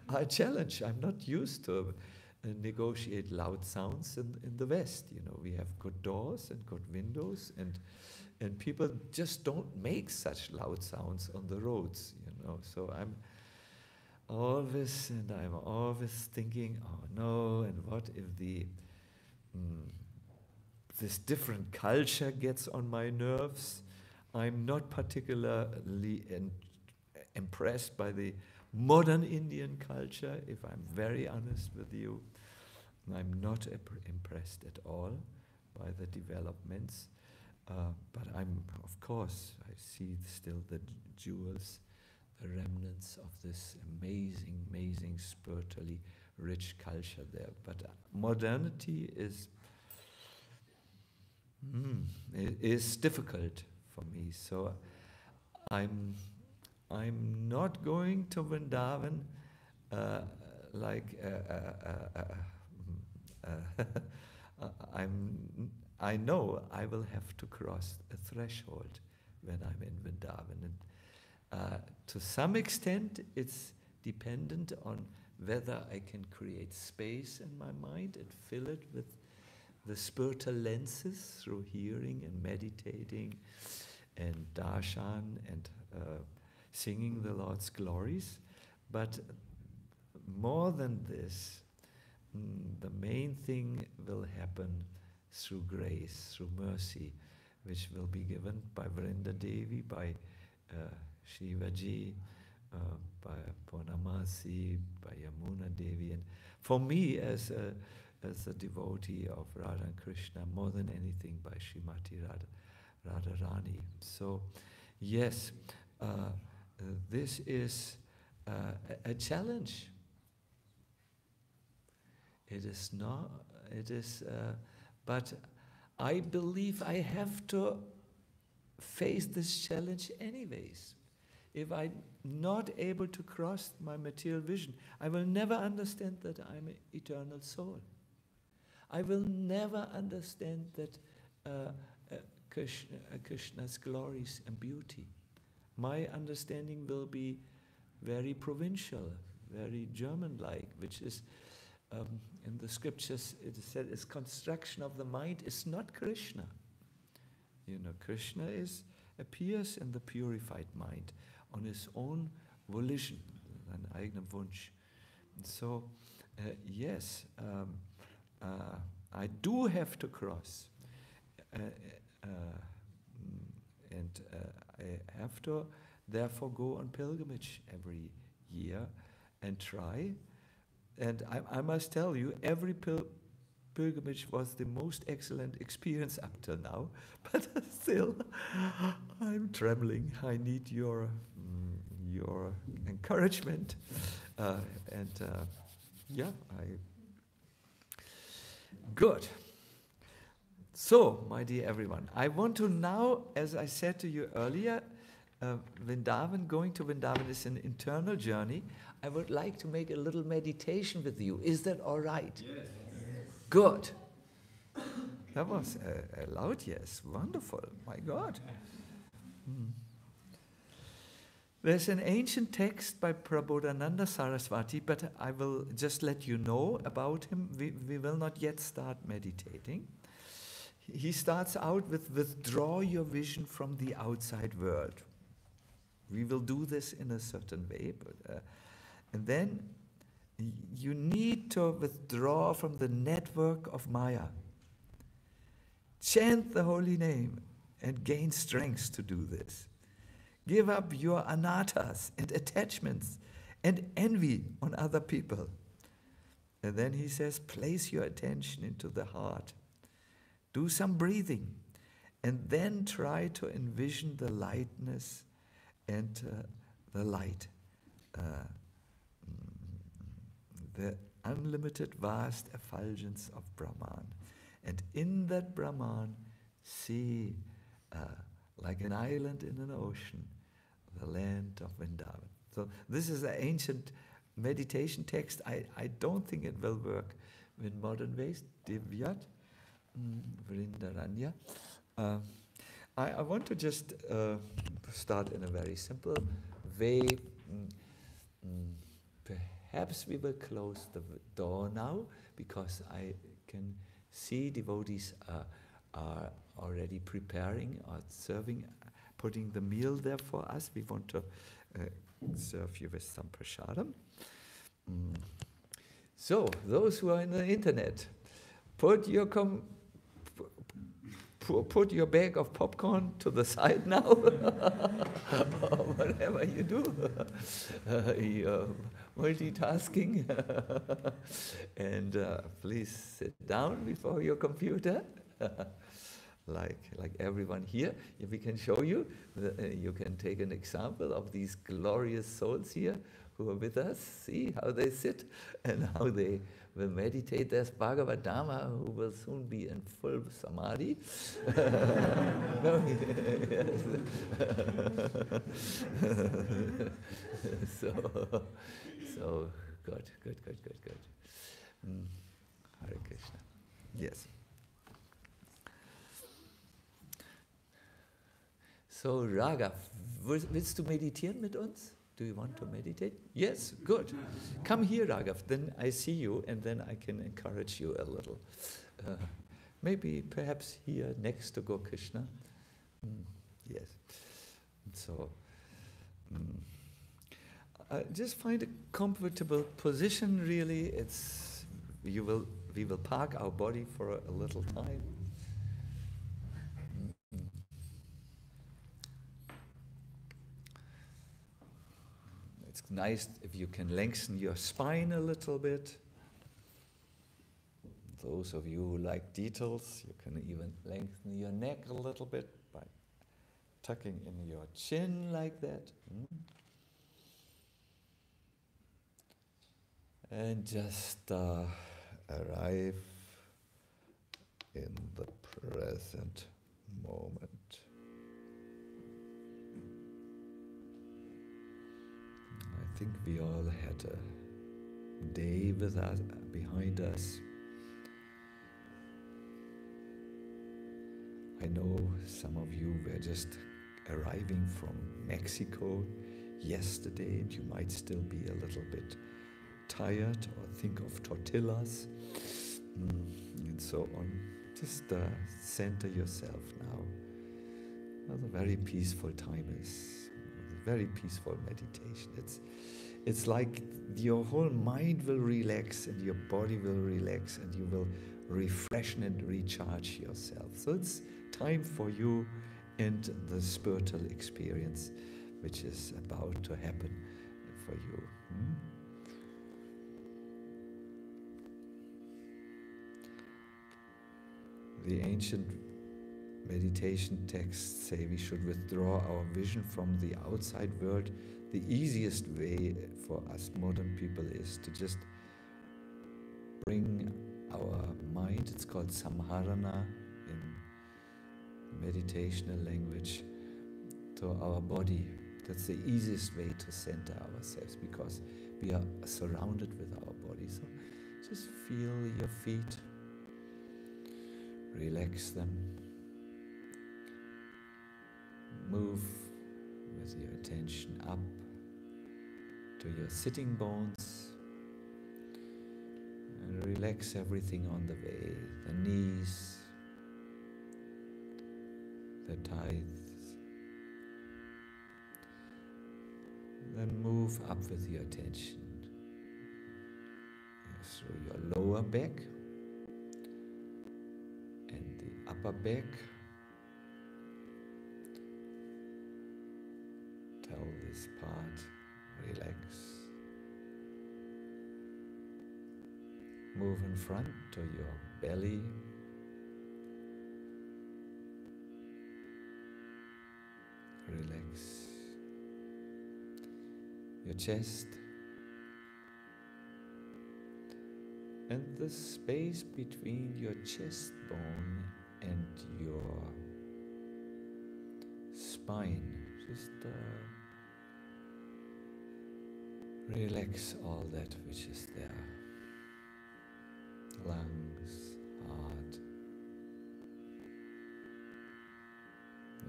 are a challenge. I'm not used to uh, negotiate loud sounds in, in the West. You know, we have good doors and good windows, and and people just don't make such loud sounds on the roads, you know. So I'm always, and I'm always thinking, oh no, and what if the, mm, this different culture gets on my nerves? I'm not particularly in, impressed by the modern Indian culture, if I'm very honest with you. I'm not impressed at all by the developments. Uh, but I'm, of course, I see still the jewels, the remnants of this amazing, amazing spiritually rich culture there. But modernity is, mm, is difficult for me. So I'm, I'm not going to Vrindavan uh, like a, a, a, a, a, I'm. I know I will have to cross a threshold when I'm in Vrindavan. And, uh, to some extent, it's dependent on whether I can create space in my mind and fill it with the spiritual lenses through hearing and meditating and darshan and uh, singing the Lord's glories. But more than this, mm, the main thing will happen through grace, through mercy, which will be given by Vrinda Devi, by uh, Shivaji, uh, by Purnamasi, by Yamuna Devi. And for me, as a, as a devotee of Radha and Krishna, more than anything, by Srimati Radha, Radharani. So, yes, uh, uh, this is uh, a, a challenge. It is not, it is, uh, but I believe I have to face this challenge anyways. If I'm not able to cross my material vision, I will never understand that I'm an eternal soul. I will never understand that uh, uh, Krishna, uh, Krishna's glories and beauty. My understanding will be very provincial, very German-like, which is, Um, in the scriptures, it is said, "Is construction of the mind is not Krishna." You know, Krishna is appears in the purified mind on his own volition, an eigener Wunsch. And so, uh, yes, um, uh, I do have to cross, uh, uh, and uh, I have to therefore go on pilgrimage every year and try. And I, I must tell you, every pil pilgrimage was the most excellent experience up till now. But still, I'm trembling. I need your mm, your encouragement. Uh, and uh, yeah, I good. So, my dear everyone, I want to now, as I said to you earlier, uh, Vrindavan, going to Vrindavan is an internal journey. I would like to make a little meditation with you. Is that all right? Yes. Yes. Good. That was a, a loud yes. Wonderful. My God. Hmm. There's an ancient text by Prabodhananda Saraswati, but I will just let you know about him. We, we will not yet start meditating. He starts out with, withdraw your vision from the outside world. We will do this in a certain way, but... Uh, And then you need to withdraw from the network of Maya. Chant the holy name and gain strength to do this. Give up your anattas and attachments and envy on other people. And then he says, place your attention into the heart. Do some breathing and then try to envision the lightness and uh, the light. Uh, The unlimited vast effulgence of Brahman. And in that Brahman, see, uh, like an island in an ocean, the land of Vrindavan. So this is an ancient meditation text. I, I don't think it will work in modern ways. Divyat, Vrindaranya. Uh, I, I want to just uh, start in a very simple way. Mm, mm, Perhaps we will close the door now, because I can see devotees uh, are already preparing or serving, putting the meal there for us. We want to uh, serve you with some prasadam. Mm. So, those who are in the internet, put your com put your bag of popcorn to the side now, or whatever you do. Uh, you're multitasking. And uh, please sit down before your computer, like, like everyone here. If we can show you, uh, you can take an example of these glorious souls here who are with us. See how they sit and how they will meditate. There's Bhagavatam, who will soon be in full samadhi. so, so good, good, good, good, good. Mm. Hare Krishna. Yes. So Raghav, willst du meditieren mit uns? do you want to meditate? Yes, good. Come here, Raghav, then I see you, and then I can encourage you a little. Uh, maybe, perhaps here next to Gokrishna. Mm, yes. So, mm, uh, just find a comfortable position, really. It's, you will, we will park our body for a, a little time. Nice if you can lengthen your spine a little bit. Those of you who like details, you can even lengthen your neck a little bit by tucking in your chin like that. And just uh, arrive in the present moment. I think we all had a day with us, behind us. I know some of you were just arriving from Mexico yesterday, and you might still be a little bit tired or think of tortillas and so on. Just uh, center yourself now. Well, a very peaceful time is. Very peaceful meditation. It's, it's like your whole mind will relax and your body will relax and you will refresh and recharge yourself. So it's time for you and the spiritual experience which is about to happen for you. Hmm? The ancient meditation texts say we should withdraw our vision from the outside world. The easiest way for us modern people is to just bring our mind, it's called samharana in meditational language, to our body. That's the easiest way to center ourselves because we are surrounded with our body. So just feel your feet, relax them. Move with your attention up to your sitting bones and relax everything on the way, the knees, the thighs. Then move up with your attention through your lower back and the upper back. This part, relax. Move in front to your belly. Relax. Your chest. And the space between your chest bone and your spine. Just uh, relax all that which is there. Lungs, heart,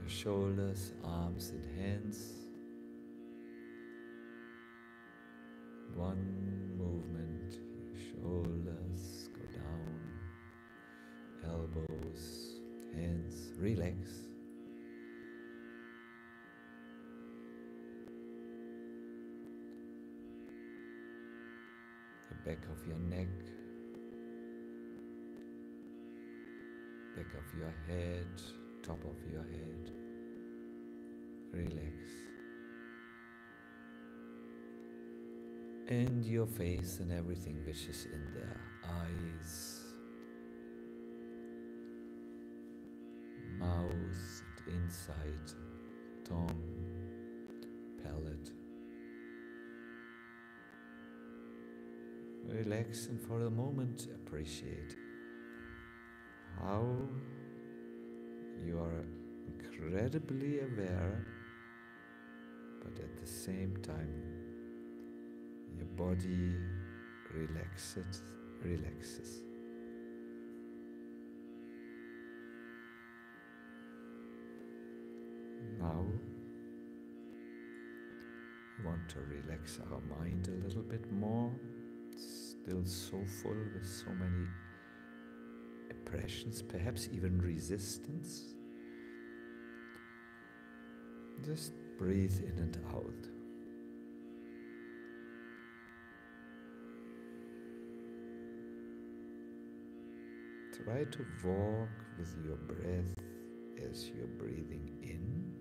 your shoulders, arms and hands. One movement, your shoulders go down, elbows, hands, relax. Back of your neck, back of your head, top of your head, relax. And your face and everything which is in there, eyes, mouth, inside, tongue, palate. Relax and for a moment appreciate how you are incredibly aware, but at the same time your body relaxes, relaxes. Now want to relax our mind a little bit more. It's still so full with so many impressions, perhaps even resistance. Just breathe in and out. Try to walk with your breath as you're breathing in.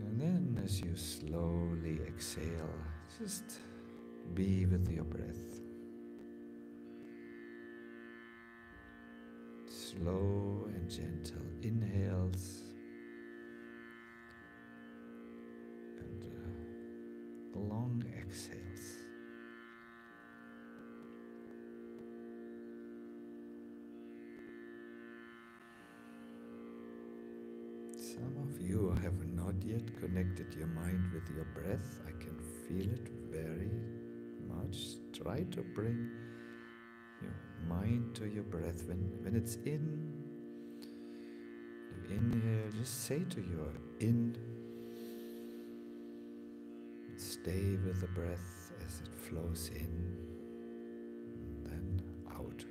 And then as you slowly exhale, just be with your breath. Slow and gentle inhales and uh, long exhales. Some of you have not yet connected your mind with your breath. I can feel it very much. Try to bring your mind to your breath. When, when it's in, you inhale, just say to your in, and stay with the breath as it flows in, and then out.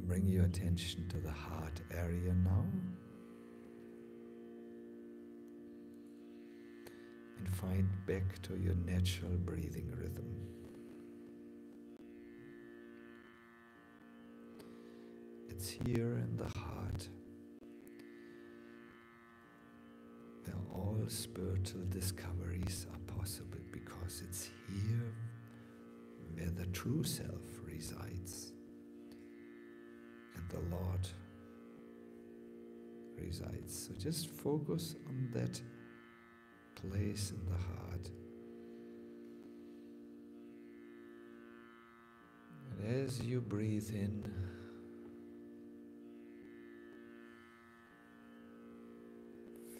Bring your attention to the heart area now, and find back to your natural breathing rhythm. It's here in the heart where all spiritual discoveries are possible, because it's here where the true self resides. The Lord resides. So just focus on that place in the heart. And as you breathe in,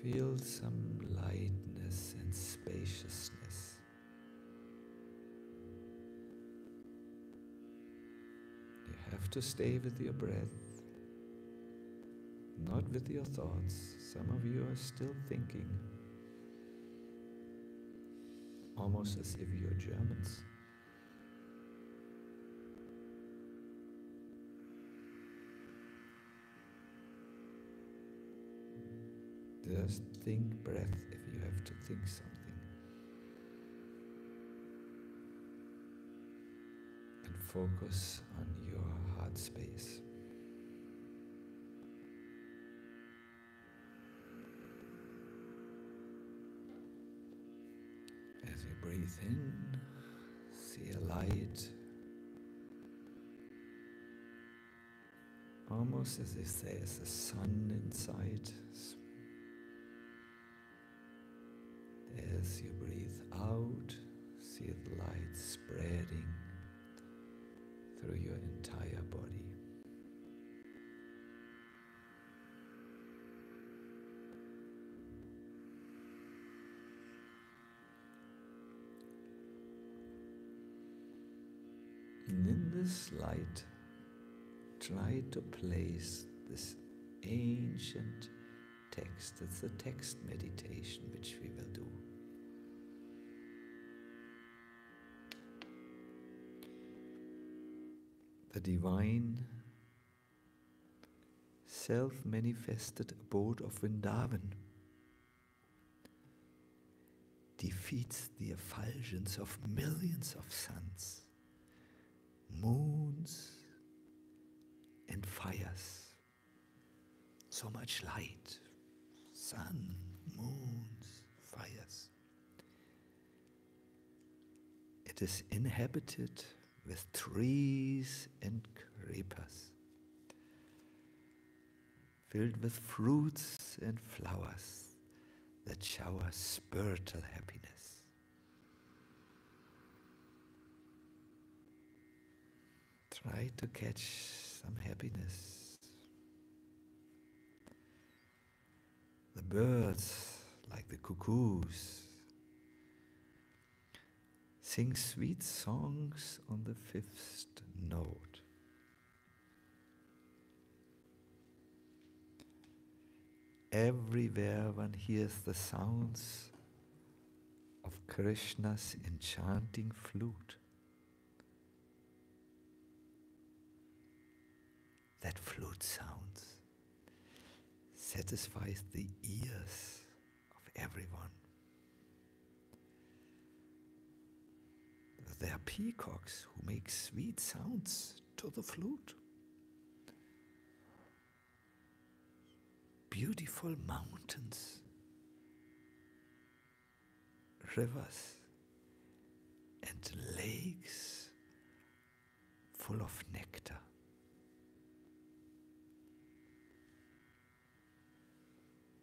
feel some lightness and spaciousness. Have to stay with your breath, not with your thoughts. Some of you are still thinking, almost as if you're Germans. Just think breath if you have to think something, and focus on your heart space. As you breathe in, see a light, almost as if there is a sun inside. As you breathe out, see the light spreading through your entire body. And in this light, try to place this ancient text. It's the text meditation which we will do. The divine self-manifested abode of Vrindavan defeats the effulgence of millions of suns, moons, and fires. So much light, sun, moons, fires. It is inhabited with trees and creepers, filled with fruits and flowers that shower spiritual happiness. Try to catch some happiness. The birds, like the cuckoos, sing sweet songs on the fifth note. Everywhere one hears the sounds of Krishna's enchanting flute. That flute sounds satisfies the ears of everyone. There are peacocks who make sweet sounds to the flute. Beautiful mountains, rivers and lakes full of nectar.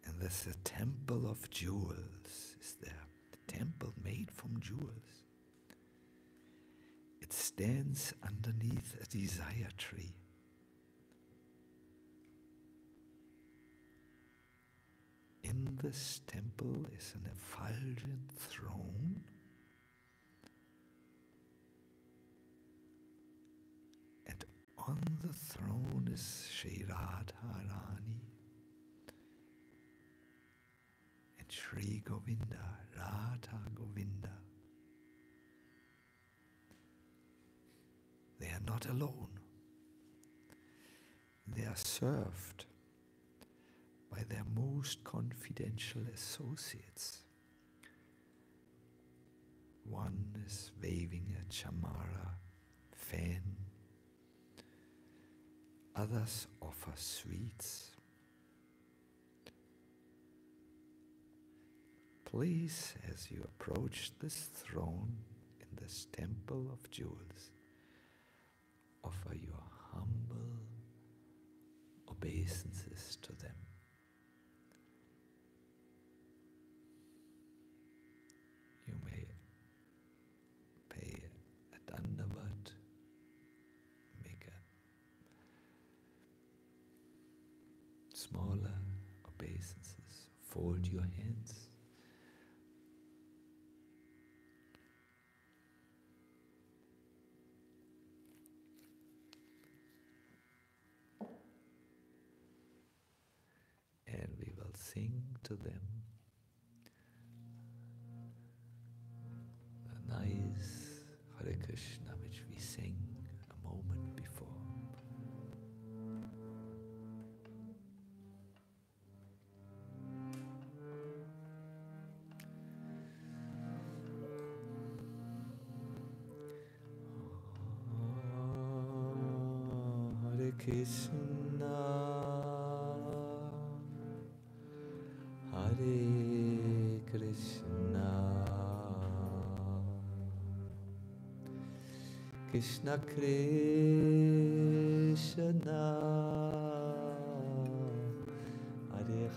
And there's a temple of jewels, is there? The temple made from jewels. It stands underneath a desire tree. In this temple is an effulgent throne and on the throne is Shri Radha Rani and Shri Govinda, Radha Govinda. They are not alone. They are served by their most confidential associates. One is waving a chamara fan, others offer sweets. Please, as you approach this throne in this temple of jewels, offer your humble obeisances to them. You may pay a dandavat, make a smaller obeisances, fold your hands. And we will sing to them the nice Hare Krishna which we sang a moment before. Oh, Hare Krishna Hare Krishna, Krishna Krishna, Hare Hare,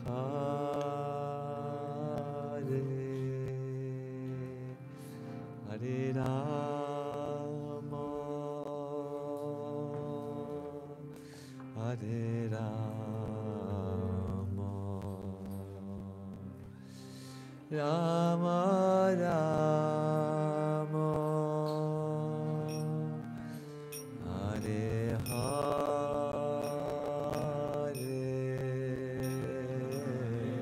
Hare Rama, Hare Rama. Rama Rama Hare Hare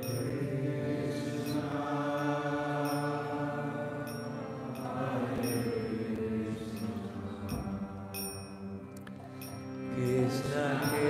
Krishna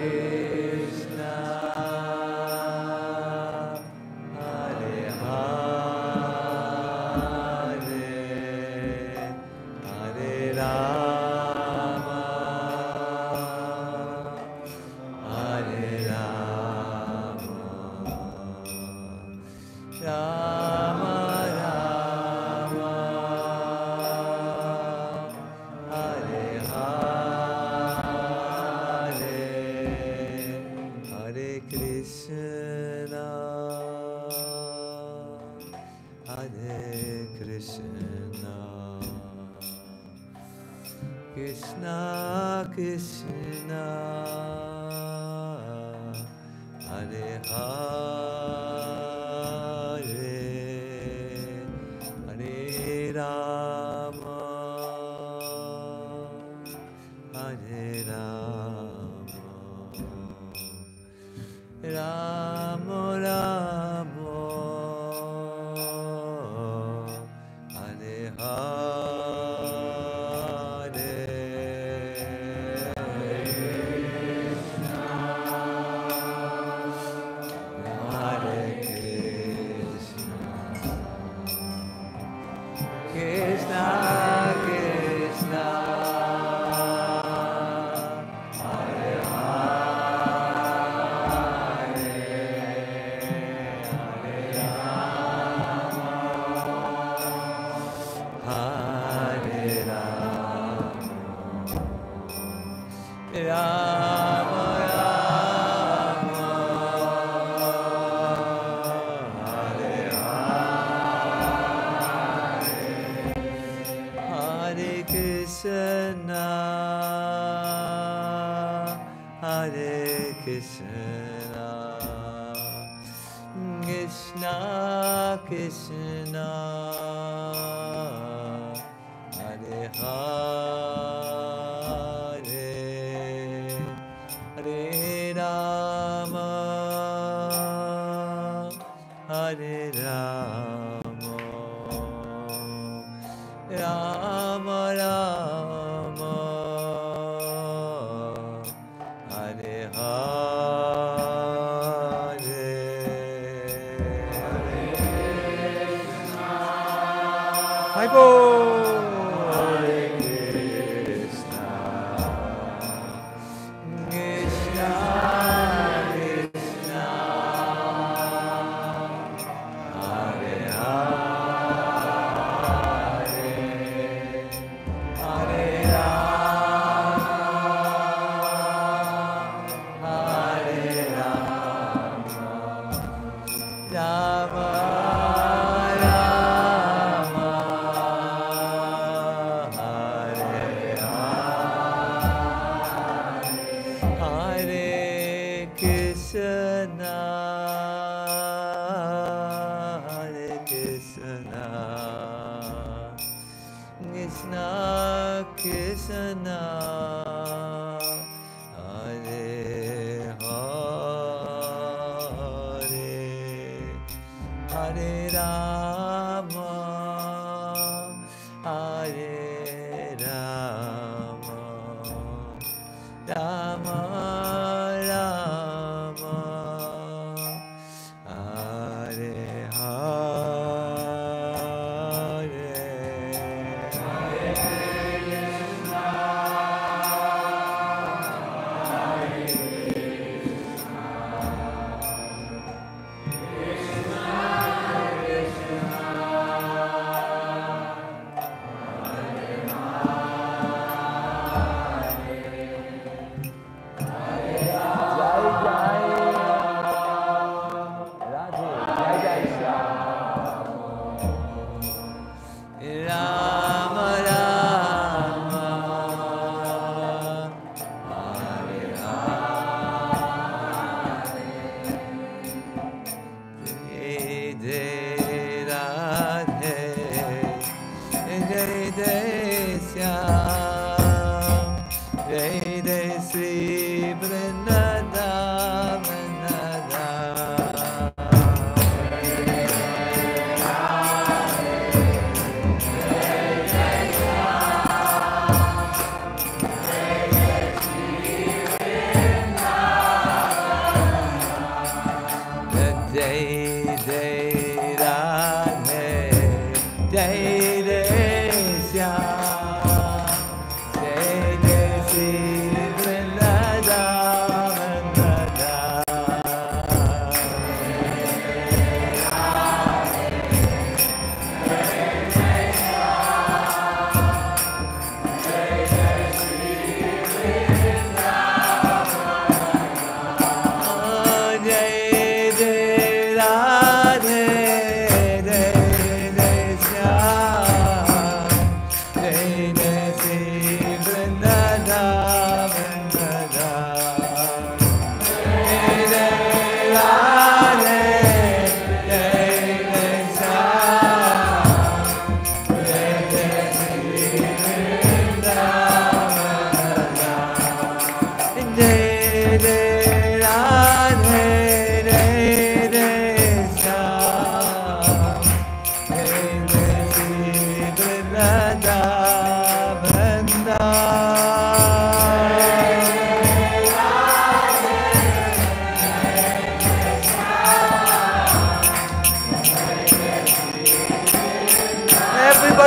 Hare Krishna Krishna Krishna Krishna, Hare Hare. Yeah.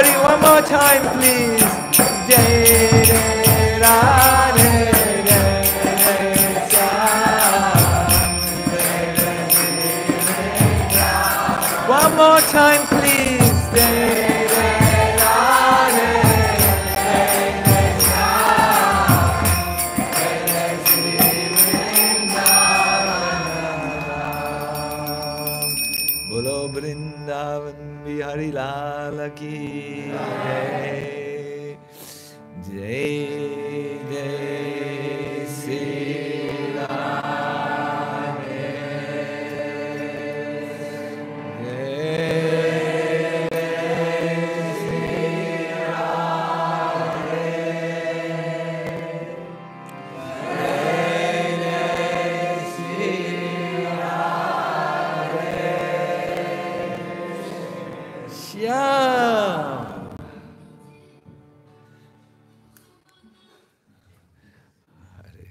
Hari, one more time, please. Jai Jai Radhe. One more time, please. Jai Jai Radhe. Bolo Vrindavan Bihari Lal ki Jai Jai Jai Sri Ram.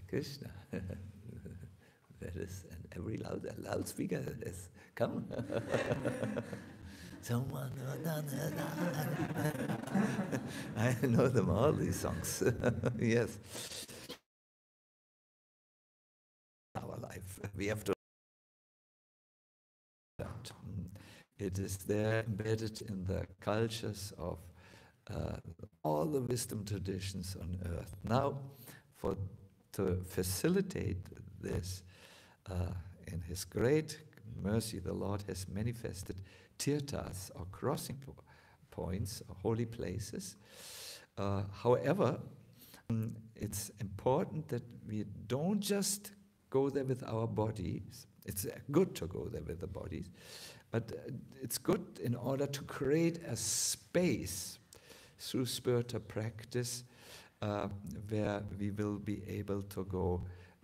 Krishna, there is an every loud loudspeaker is come. Someone I know them all these songs. Yes, our life we have to. It is there embedded in the cultures of uh, all the wisdom traditions on earth. Now, for to facilitate this, uh, in His great mercy, the Lord has manifested tirthas or crossing po points, or holy places. Uh, however, um, it's important that we don't just go there with our bodies. It's uh, good to go there with the bodies, but uh, it's good in order to create a space through spiritual practice Uh, where we will be able to go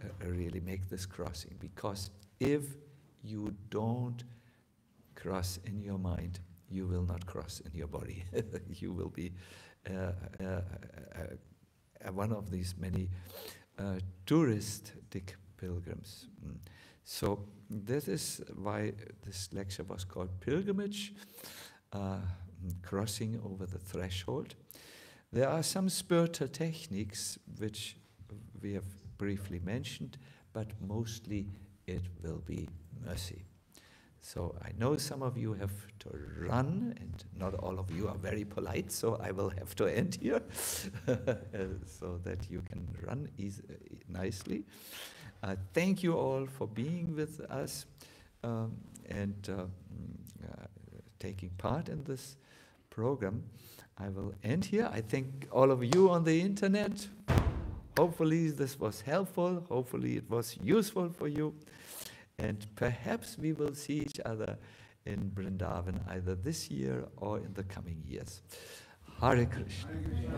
uh, really make this crossing. Because if you don't cross in your mind, you will not cross in your body. You will be uh, uh, uh, uh, one of these many uh, touristic pilgrims. Mm. So this is why this lecture was called Pilgrimage, uh, crossing over the threshold. There are some spiritual techniques which we have briefly mentioned, but mostly it will be mercy. So I know some of you have to run, and not all of you are very polite, so I will have to end here so that you can run easy, nicely. Uh, thank you all for being with us um, and uh, uh, taking part in this program. I will end here. I thank all of you on the internet. Hopefully this was helpful. Hopefully it was useful for you. And perhaps we will see each other in Vrindavan either this year or in the coming years. Hare Krishna.